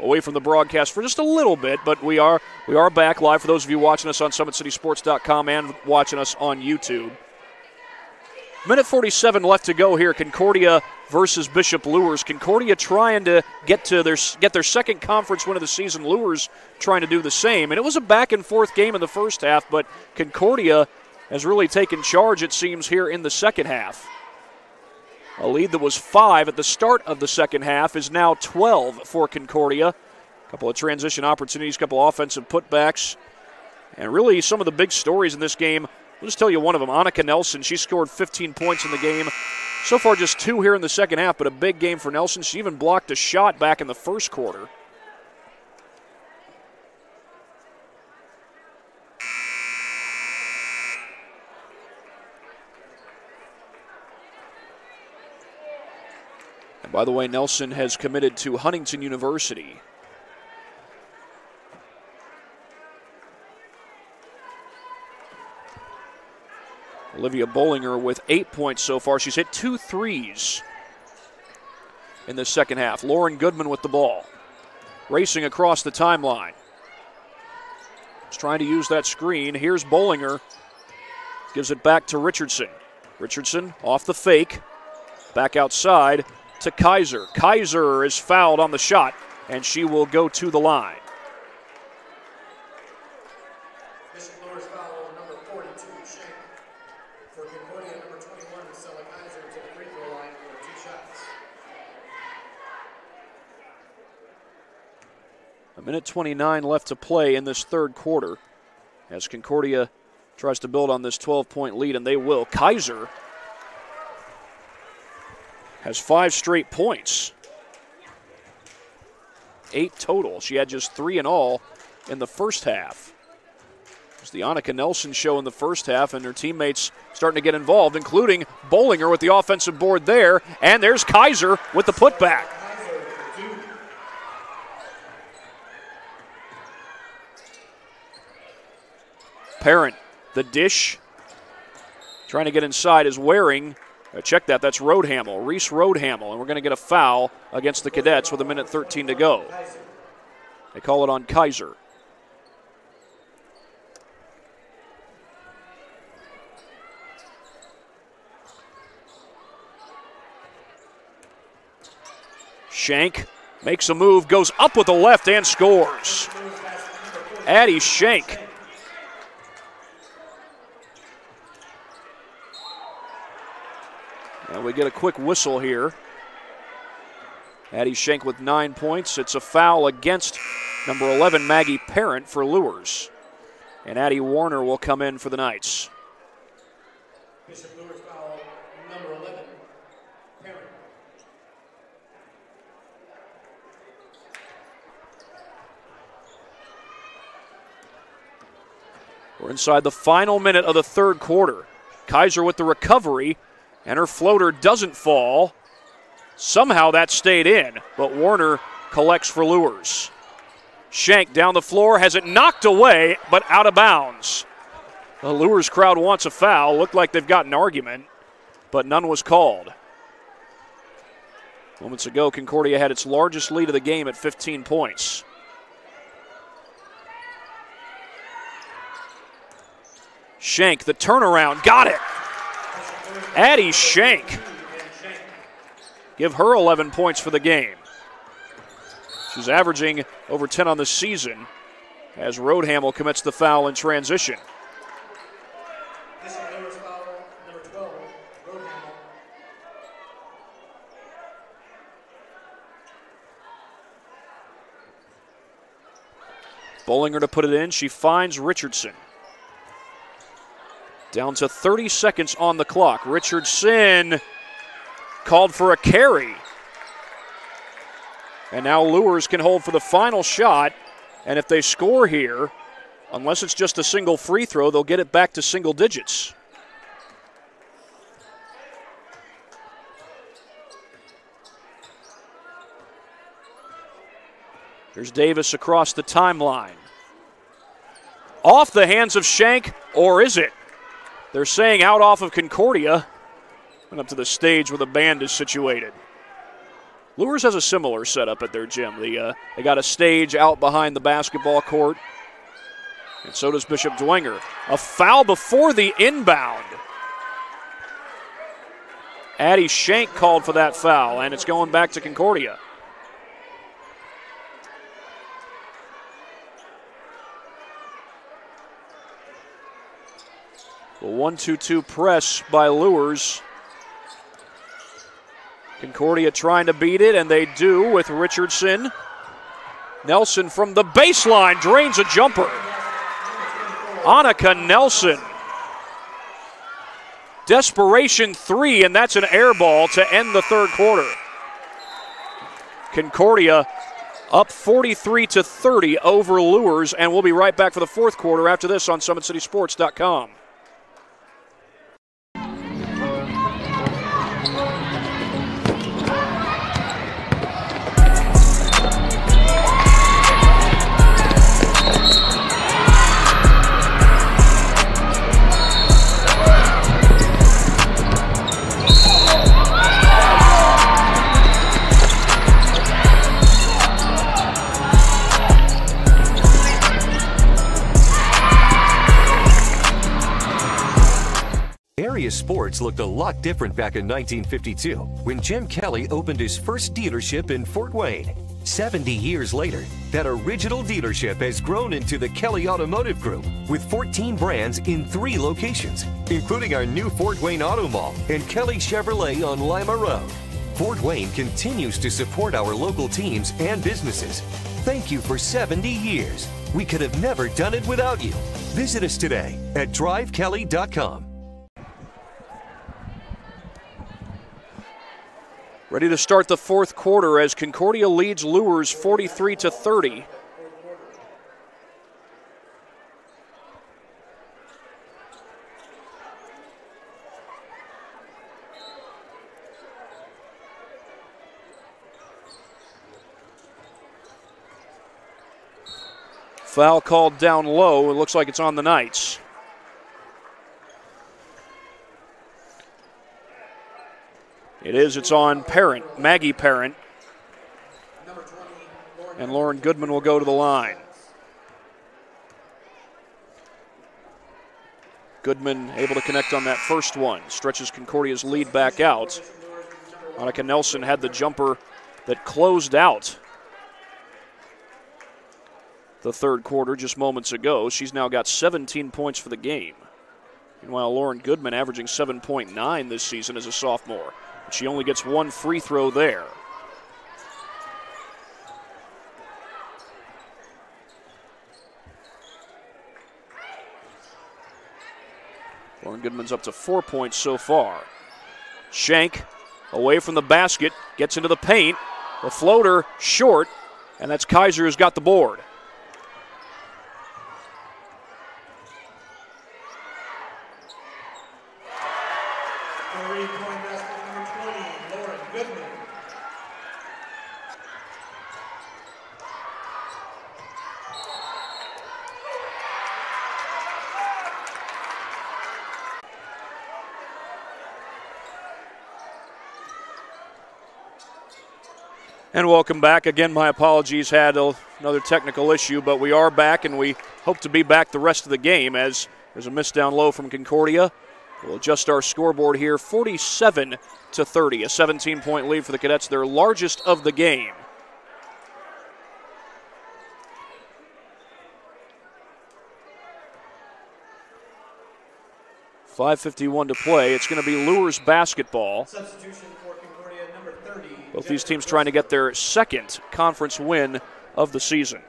away from the broadcast for just a little bit. But we are we are back live for those of you watching us on Summit City Sports dot com and watching us on YouTube. Minute forty-seven left to go here. Concordia versus Bishop Luers. Concordia trying to get to their get their second conference win of the season. Luers trying to do the same. And it was a back-and-forth game in the first half, but Concordia has really taken charge, it seems, here in the second half. A lead that was five at the start of the second half is now twelve for Concordia. A couple of transition opportunities, a couple of offensive putbacks. And really some of the big stories in this game. I'll just tell you one of them. Annika Nelson, she scored fifteen points in the game. So far just two here in the second half, but a big game for Nelson. She even blocked a shot back in the first quarter. And by the way, Nelson has committed to Huntington University. Olivia Bollinger with eight points so far. She's hit two threes in the second half. Lauren Goodman with the ball, racing across the timeline. She's trying to use that screen. Here's Bollinger. Gives it back to Richardson. Richardson off the fake. Back outside to Kaiser. Kaiser is fouled on the shot, and she will go to the line. Bishop Luers foul on number forty-two, Schenck. For Concordia, number twenty-one, Sela Kaiser to the free throw line for two shots. A minute twenty-nine left to play in this third quarter as Concordia tries to build on this twelve-point lead, and they will. Kaiser has five straight points. Eight total. She had just three in all in the first half. It's the Annika Nelson show in the first half, and her teammates starting to get involved, including Bollinger with the offensive board there, and there's Kaiser with the putback. Parent, the dish, trying to get inside is Waring. Uh, check that, that's Rhoadhamel, Reese Rhoadhamel, and we're going to get a foul against the Cadets with a minute thirteen to go. They call it on Kaiser. Schenck makes a move, goes up with the left and scores. Addie Schenck. And we get a quick whistle here. Addie Schenck with nine points. It's a foul against number eleven, Maggie Parent, for Luers. And Addie Warner will come in for the Knights. Bishop Luers foul, number eleven, Parent. We're inside the final minute of the third quarter. Kaiser with the recovery. And her floater doesn't fall. Somehow that stayed in, but Warner collects for Luers. Schenck down the floor, has it knocked away, but out of bounds. The Luers crowd wants a foul. Looked like they've got an argument, but none was called. Moments ago, Concordia had its largest lead of the game at fifteen points. Schenck, the turnaround, got it. Addie Schenck. Give her eleven points for the game. She's averaging over ten on the season as Rhoadhamel commits the foul in transition. Bollinger to put it in. She finds Richardson. Down to thirty seconds on the clock. Richardson called for a carry. And now Luers can hold for the final shot. And if they score here, unless it's just a single free throw, they'll get it back to single digits. Here's Davis across the timeline. Off the hands of Schenck, or is it? They're saying out off of Concordia. Went up to the stage where the band is situated. Luers has a similar setup at their gym. The, uh, they got a stage out behind the basketball court. And so does Bishop Dwenger. A foul before the inbound. Addie Schenck called for that foul, and it's going back to Concordia. The one two two press by Luers. Concordia trying to beat it, and they do with Richardson. Nelson from the baseline drains a jumper. Annika Nelson. Desperation three, and that's an air ball to end the third quarter. Concordia up forty-three to thirty over Luers, and we'll be right back for the fourth quarter after this on Summit City Sports dot com. Concordia sports looked a lot different back in nineteen fifty-two when Jim Kelly opened his first dealership in Fort Wayne. seventy years later, that original dealership has grown into the Kelly Automotive Group with fourteen brands in three locations, including our new Fort Wayne Auto Mall and Kelly Chevrolet on Lima Road. Fort Wayne continues to support our local teams and businesses. Thank you for seventy years. We could have never done it without you. Visit us today at drive kelly dot com. Ready to start the fourth quarter as Concordia leads Luers forty-three to thirty. Foul called down low. It looks like it's on the Knights. It is. It's on Perrin, Maggie Perrin. And Lauren Goodman will go to the line. Goodman able to connect on that first one. Stretches Concordia's lead back out. Annika Nelson had the jumper that closed out the third quarter just moments ago. She's now got seventeen points for the game. Meanwhile, Lauren Goodman averaging seven point nine this season as a sophomore. She only gets one free throw there. Lauren Goodman's up to four points so far. Schenck away from the basket, gets into the paint. The floater short, and that's Kaiser who's got the board. And welcome back. Again, my apologies, had a, another technical issue, but we are back, and we hope to be back the rest of the game as there's a miss down low from Concordia. We'll adjust our scoreboard here, forty-seven to thirty, a seventeen-point lead for the Cadets, their largest of the game. five fifty-one to play. It's going to be Luers basketball. Substitution for Concordia, number thirty. Both these teams trying to get their second conference win of the season.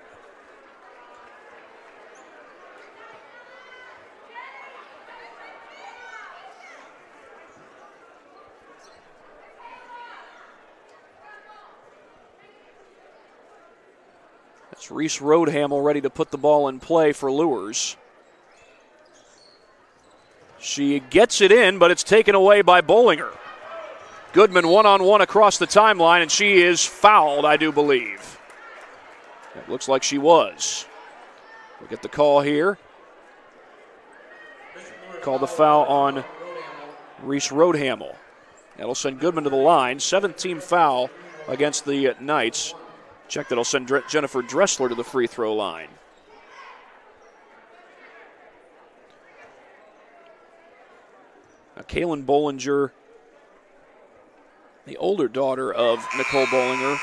That's Reese Rhoadhamel ready to put the ball in play for Luers. She gets it in, but it's taken away by Bollinger. Goodman one-on-one across the timeline, and she is fouled, I do believe. It looks like she was. We'll get the call here. Call the foul on Reese Rhoadhamel. That'll send Goodman to the line. seventeenth foul against the Knights. Check that'll send Jennifer Dressler to the free throw line. Now, Kaylin Bollinger, the older daughter of Nicole Bollinger,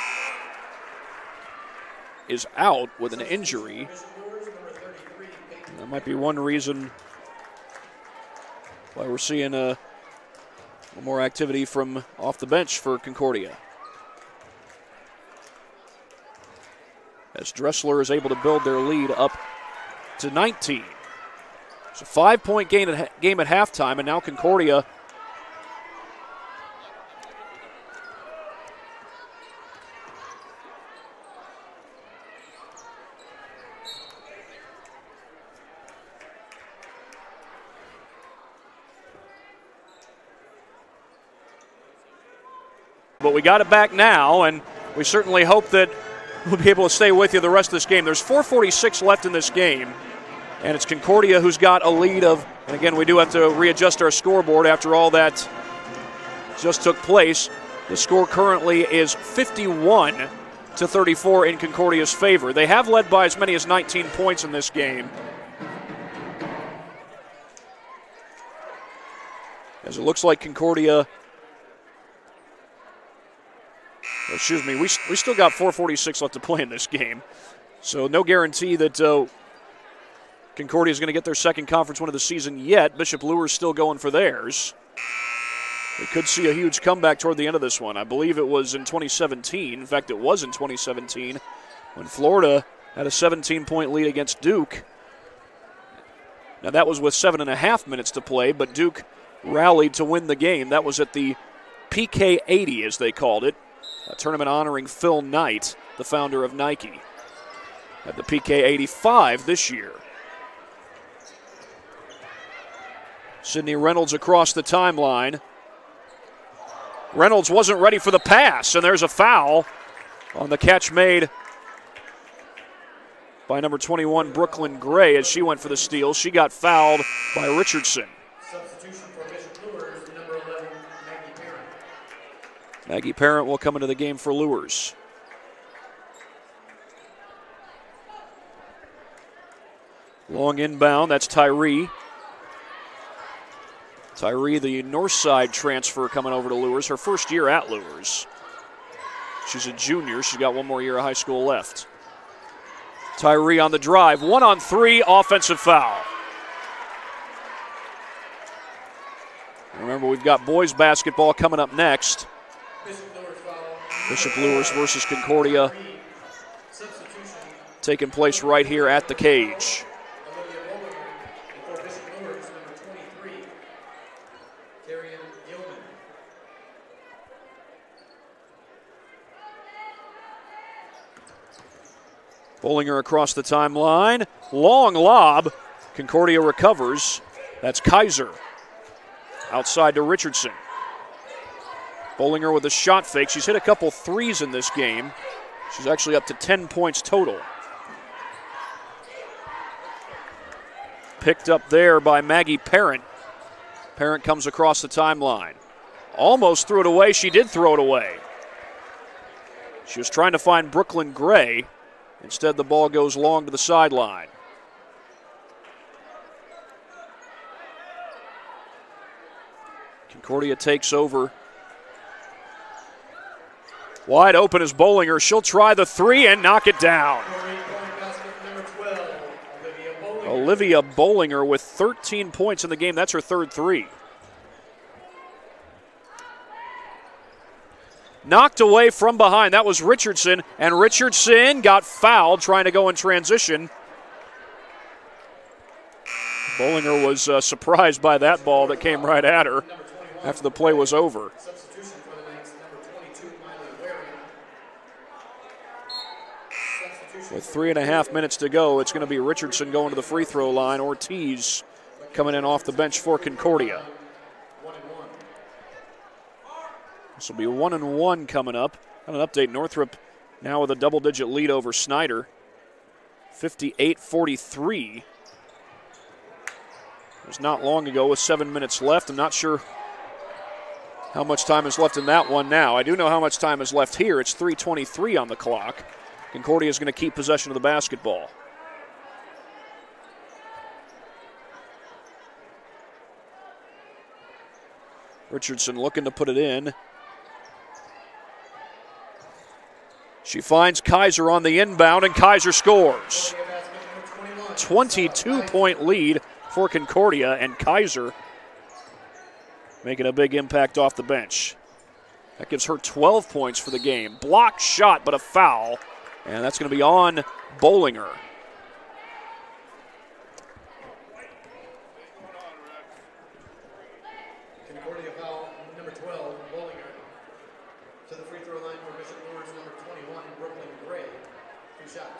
is out with an injury. That might be one reason why we're seeing a, a more activity from off the bench for Concordia. As Dressler is able to build their lead up to nineteen. It's a five-point game at halftime, and now Concordia but we got it back now, and we certainly hope that we'll be able to stay with you the rest of this game. There's four forty-six left in this game, and it's Concordia who's got a lead of, and again, we do have to readjust our scoreboard after all that just took place. The score currently is fifty-one to thirty-four in Concordia's favor. They have led by as many as nineteen points in this game. as it looks like Concordia. Excuse me, we, we still got four forty-six left to play in this game. So no guarantee that uh, Concordia is going to get their second conference win of the season yet. Bishop Luers still going for theirs. We could see a huge comeback toward the end of this one. I believe it was in twenty seventeen. In fact, it was in twenty seventeen when Florida had a seventeen-point lead against Duke. Now, that was with seven and a half minutes to play, but Duke rallied to win the game. That was at the P K eighty, as they called it, a tournament honoring Phil Knight, the founder of Nike, at the P K eighty-five this year. Sydney Reynolds across the timeline. Reynolds wasn't ready for the pass, and there's a foul on the catch made by number twenty-one, Brooklyn Gray, as she went for the steal. She got fouled by Richardson. Substitution for Bishop Luers, number eleven, Maggie Parent. Maggie Parent will come into the game for Luers. Long inbound, that's Tyree. Tyree, the north side transfer, coming over to Luers, her first year at Luers. She's a junior. She's got one more year of high school left. Tyree on the drive, one on three, offensive foul. Remember, we've got boys basketball coming up next. Bishop Luers versus Concordia, taking place right here at the cage. Bollinger across the timeline. Long lob. Concordia recovers. That's Kaiser. Outside to Richardson. Bollinger with a shot fake. She's hit a couple threes in this game. She's actually up to ten points total. Picked up there by Maggie Parent. Parent comes across the timeline. Almost threw it away. She did throw it away. She was trying to find Brooklyn Gray. Instead, the ball goes long to the sideline. Concordia takes over. Wide open is Bollinger. She'll try the three and knock it down. Olivia Bollinger with thirteen points in the game. That's her third three. Knocked away from behind. That was Richardson, and Richardson got fouled trying to go in transition. Bollinger was uh, surprised by that ball that came right at her after the play was over. Substitution for the Knights, number twenty-two, Miley Waring. With three and a half minutes to go, it's going to be Richardson going to the free throw line. Ortiz coming in off the bench for Concordia. This will be one and one coming up. On an update, Northrop now with a double-digit lead over Snyder, fifty-eight forty-three. It was not long ago with seven minutes left. I'm not sure how much time is left in that one now. I do know how much time is left here. It's three twenty-three on the clock. Concordia is going to keep possession of the basketball. Richardson looking to put it in. She finds Kaiser on the inbound, and Kaiser scores. twenty-two-point lead for Concordia, and Kaiser making a big impact off the bench. That gives her twelve points for the game. Blocked shot, but a foul, and that's going to be on Bollinger.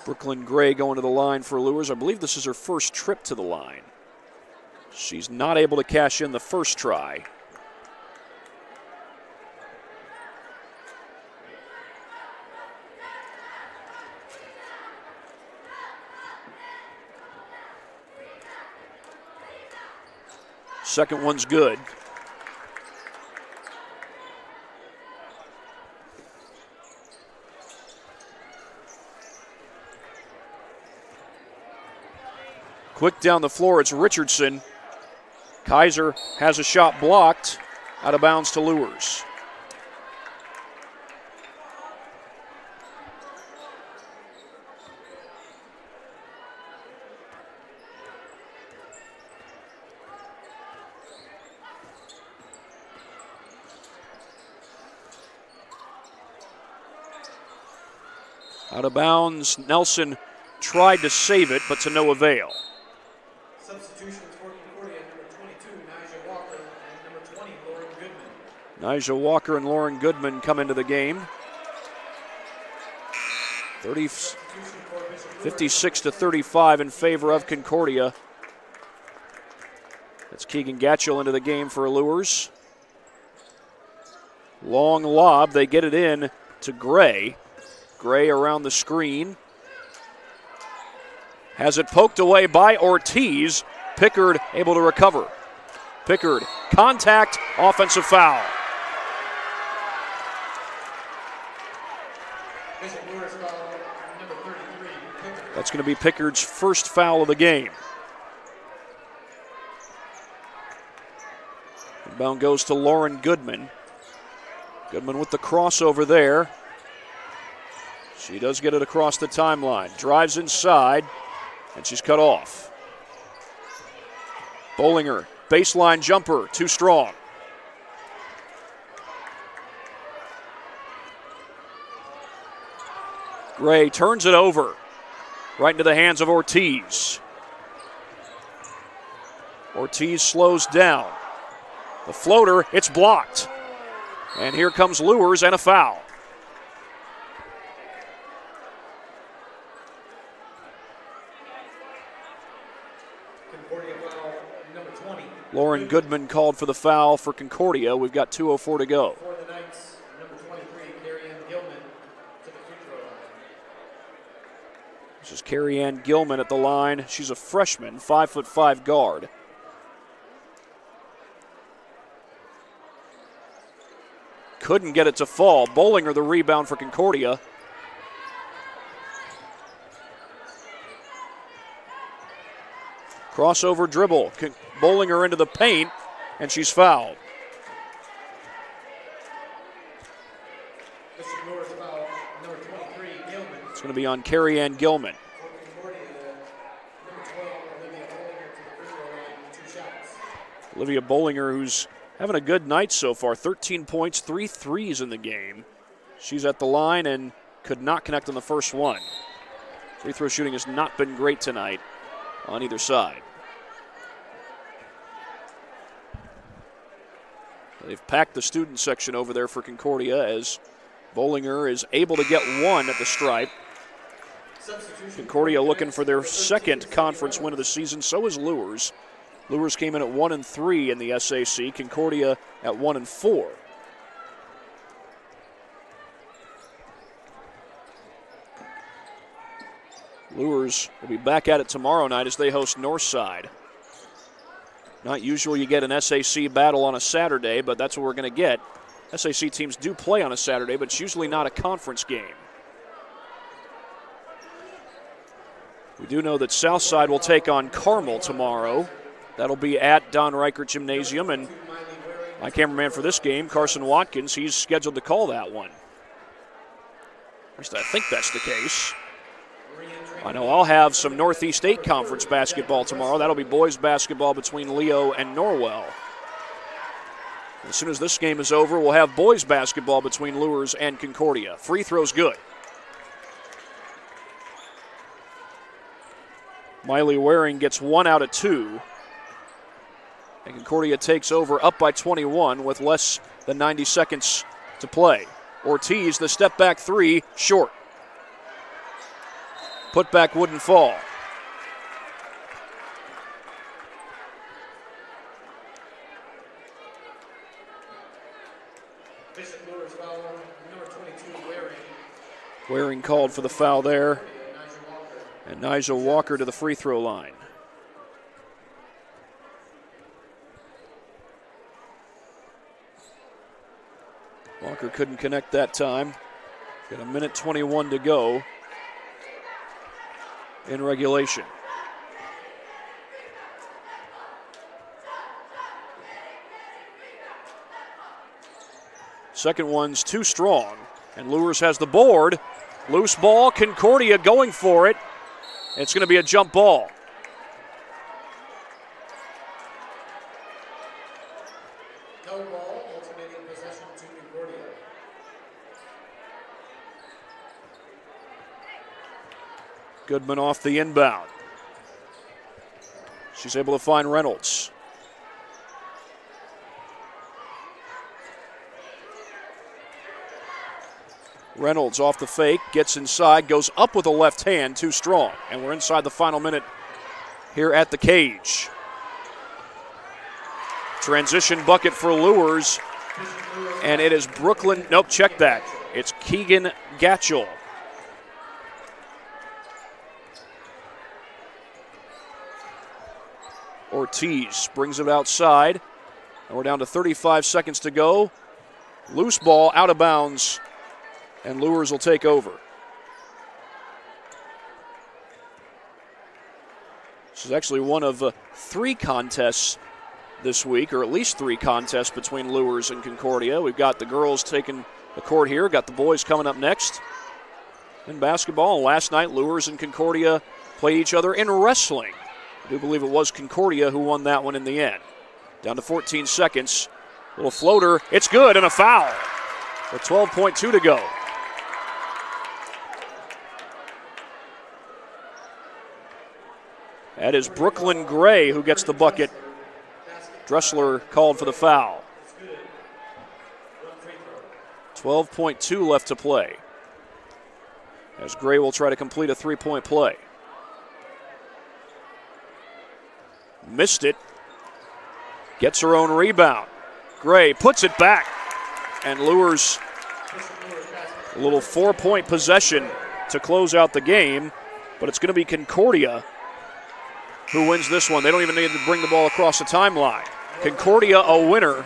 Brooklyn Gray going to the line for Luers. I believe this is her first trip to the line. She's not able to cash in the first try. Second one's good. Quick down the floor, it's Richardson. Kaiser has a shot blocked, out of bounds to Luers. Out of bounds, Nelson tried to save it, but to no avail. Substitutions for Concordia, number twenty-two, Nyjah Walker, and number twenty, Lauren Goodman. Nyjah Walker and Lauren Goodman come into the game. fifty-six to thirty-five in favor of Concordia. That's Keegan Gatchell into the game for Luers. Long lob, they get it in to Gray. Gray around the screen. Has it poked away by Ortiz. Pickard able to recover. Pickard, contact, offensive foul. That's going to be Pickard's first foul of the game. Inbound goes to Lauren Goodman. Goodman with the crossover there. She does get it across the timeline. Drives inside, and she's cut off. Bollinger, baseline jumper, too strong. Gray turns it over, right into the hands of Ortiz. Ortiz slows down. The floater, it's blocked. And here comes Luers and a foul. Lauren Goodman called for the foul for Concordia. We've got two oh four to go. For the Knights, number twenty-three, Carrie-Anne Gilman to the free throw line. This is Carrie-Anne Gilman at the line. She's a freshman, five foot five guard. Couldn't get it to fall. Bollinger the rebound for Concordia. Crossover dribble. Con- Bollinger into the paint, and she's fouled. It's going to be on Carrie-Anne Gilman. Olivia Bollinger, who's having a good night so far, thirteen points, three threes in the game. She's at the line and could not connect on the first one. Free throw shooting has not been great tonight on either side. They've packed the student section over there for Concordia as Bollinger is able to get one at the stripe. Concordia looking for their second conference win of the season. So is Luers. Luers came in at one and three in the S A C. Concordia at one and four. Luers will be back at it tomorrow night as they host Northside. Not usual you get an S A C battle on a Saturday, but that's what we're going to get. S A C teams do play on a Saturday, but it's usually not a conference game. We do know that Southside will take on Carmel tomorrow. That'll be at Don Reichert Gymnasium, and my cameraman for this game, Carson Watkins, he's scheduled to call that one. At least I think that's the case. I know I'll have some Northeast State Conference basketball tomorrow. That'll be boys basketball between Leo and Norwell. As soon as this game is over, we'll have boys basketball between Luers and Concordia. Free throw's good. Miley Waring gets one out of two. And Concordia takes over up by twenty-one with less than ninety seconds to play. Ortiz, the step back three, short. Put back wouldn't fall. Bishop Luers foul, number twenty-two, Waring. Waring called for the foul there. And Nyjah Walker to the free throw line. Walker couldn't connect that time. Got a minute twenty-one to go in regulation. Second one's too strong, and Luers has the board. Loose ball, Concordia going for it. It's going to be a jump ball. No ball, alternating possession to Concordia. Goodman off the inbound. She's able to find Reynolds. Reynolds off the fake, gets inside, goes up with a left hand, too strong. And we're inside the final minute here at the cage. Transition bucket for Luers, and it is Brooklyn, nope, check that. It's Keegan Gatchell. Ortiz brings it outside, and we're down to thirty-five seconds to go. Loose ball, out of bounds. And Luers will take over. This is actually one of uh, three contests this week, or at least three contests between Luers and Concordia. We've got the girls taking the court here, got the boys coming up next in basketball. And last night, Luers and Concordia played each other in wrestling. I do believe it was Concordia who won that one in the end. Down to fourteen seconds. Little floater. It's good, and a foul with twelve point two to go. That is Brooklyn Gray who gets the bucket. Dressler called for the foul. twelve point two left to play, as Gray will try to complete a three-point play. Missed it. Gets her own rebound. Gray puts it back. And Luers a little four-point possession to close out the game. But it's going to be Concordia who wins this one. They don't even need to bring the ball across the timeline. Concordia a winner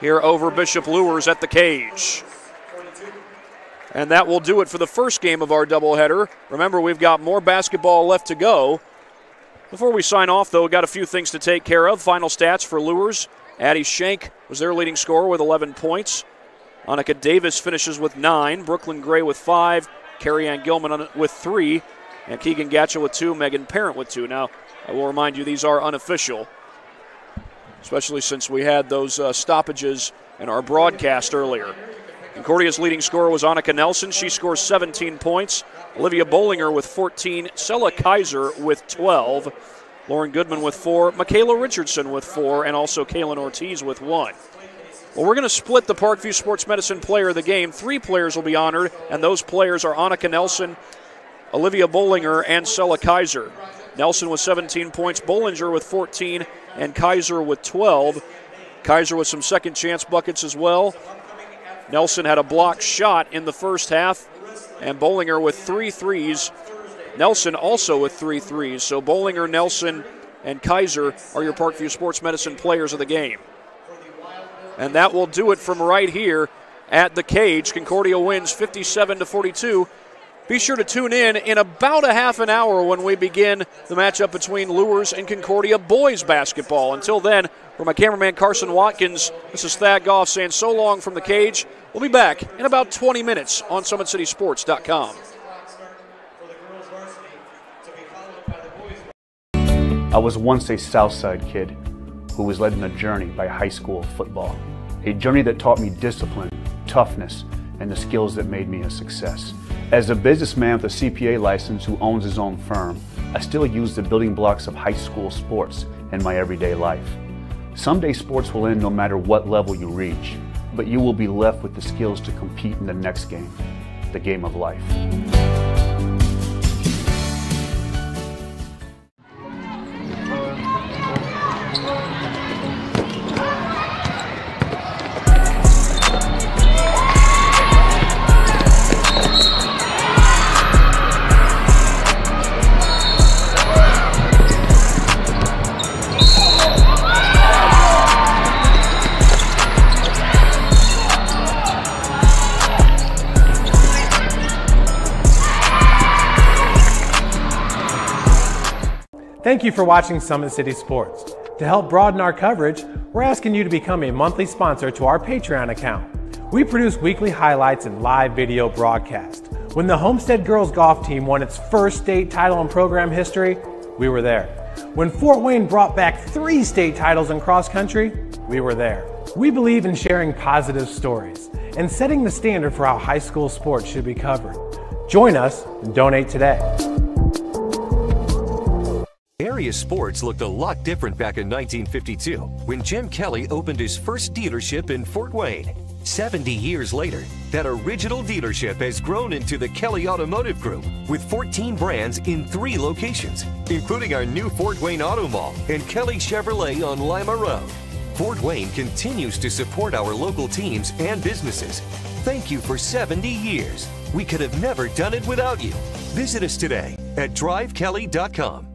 here over Bishop Luers at the cage. And that will do it for the first game of our doubleheader. Remember, we've got more basketball left to go. Before we sign off, though, we've got a few things to take care of. Final stats for Luers. Addie Schenck was their leading scorer with eleven points. Annika Davis finishes with nine. Brooklyn Gray with five. Carrie Ann Gilman with three. And Keegan Gatchell with two. Megan Parent with two. Now, I will remind you, these are unofficial, especially since we had those uh, stoppages in our broadcast earlier. Concordia's leading scorer was Annika Nelson. She scores seventeen points. Olivia Bollinger with fourteen. Sela Kaiser with twelve. Lauren Goodman with four, Michaela Richardson with four, and also Kaylin Ortiz with one. Well, we're going to split the Parkview Sports Medicine player of the game. Three players will be honored, and those players are Annika Nelson, Olivia Bollinger, and Sela Kaiser. Nelson with seventeen points, Bollinger with fourteen, and Kaiser with twelve. Kaiser with some second chance buckets as well. Nelson had a block shot in the first half, and Bollinger with three threes. Nelson also with three threes. So Bollinger, Nelson, and Kaiser are your Parkview Sports Medicine players of the game. And that will do it from right here at the cage. Concordia wins fifty-seven to forty-two. Be sure to tune in in about a half an hour when we begin the matchup between Luers and Concordia boys basketball. Until then, for my cameraman Carson Watkins, this is Thad Goff saying so long from the cage. We'll be back in about twenty minutes on Summit City Sports dot com. I was once a Southside kid who was led on a journey by high school football. A journey that taught me discipline, toughness, and the skills that made me a success. As a businessman with a C P A license who owns his own firm, I still use the building blocks of high school sports in my everyday life. Someday sports will end no matter what level you reach, but you will be left with the skills to compete in the next game, the game of life. Thank you for watching Summit City Sports. To help broaden our coverage, we're asking you to become a monthly sponsor to our Patreon account. We produce weekly highlights and live video broadcasts. When the Homestead Girls Golf Team won its first state title in program history, we were there. When Fort Wayne brought back three state titles in cross country, we were there. We believe in sharing positive stories and setting the standard for how high school sports should be covered. Join us and donate today. Area sports looked a lot different back in nineteen fifty-two when Jim Kelly opened his first dealership in Fort Wayne. seventy years later, that original dealership has grown into the Kelly Automotive Group with fourteen brands in three locations, including our new Fort Wayne Auto Mall and Kelly Chevrolet on Lima Road. Fort Wayne continues to support our local teams and businesses. Thank you for seventy years. We could have never done it without you. Visit us today at drive kelly dot com.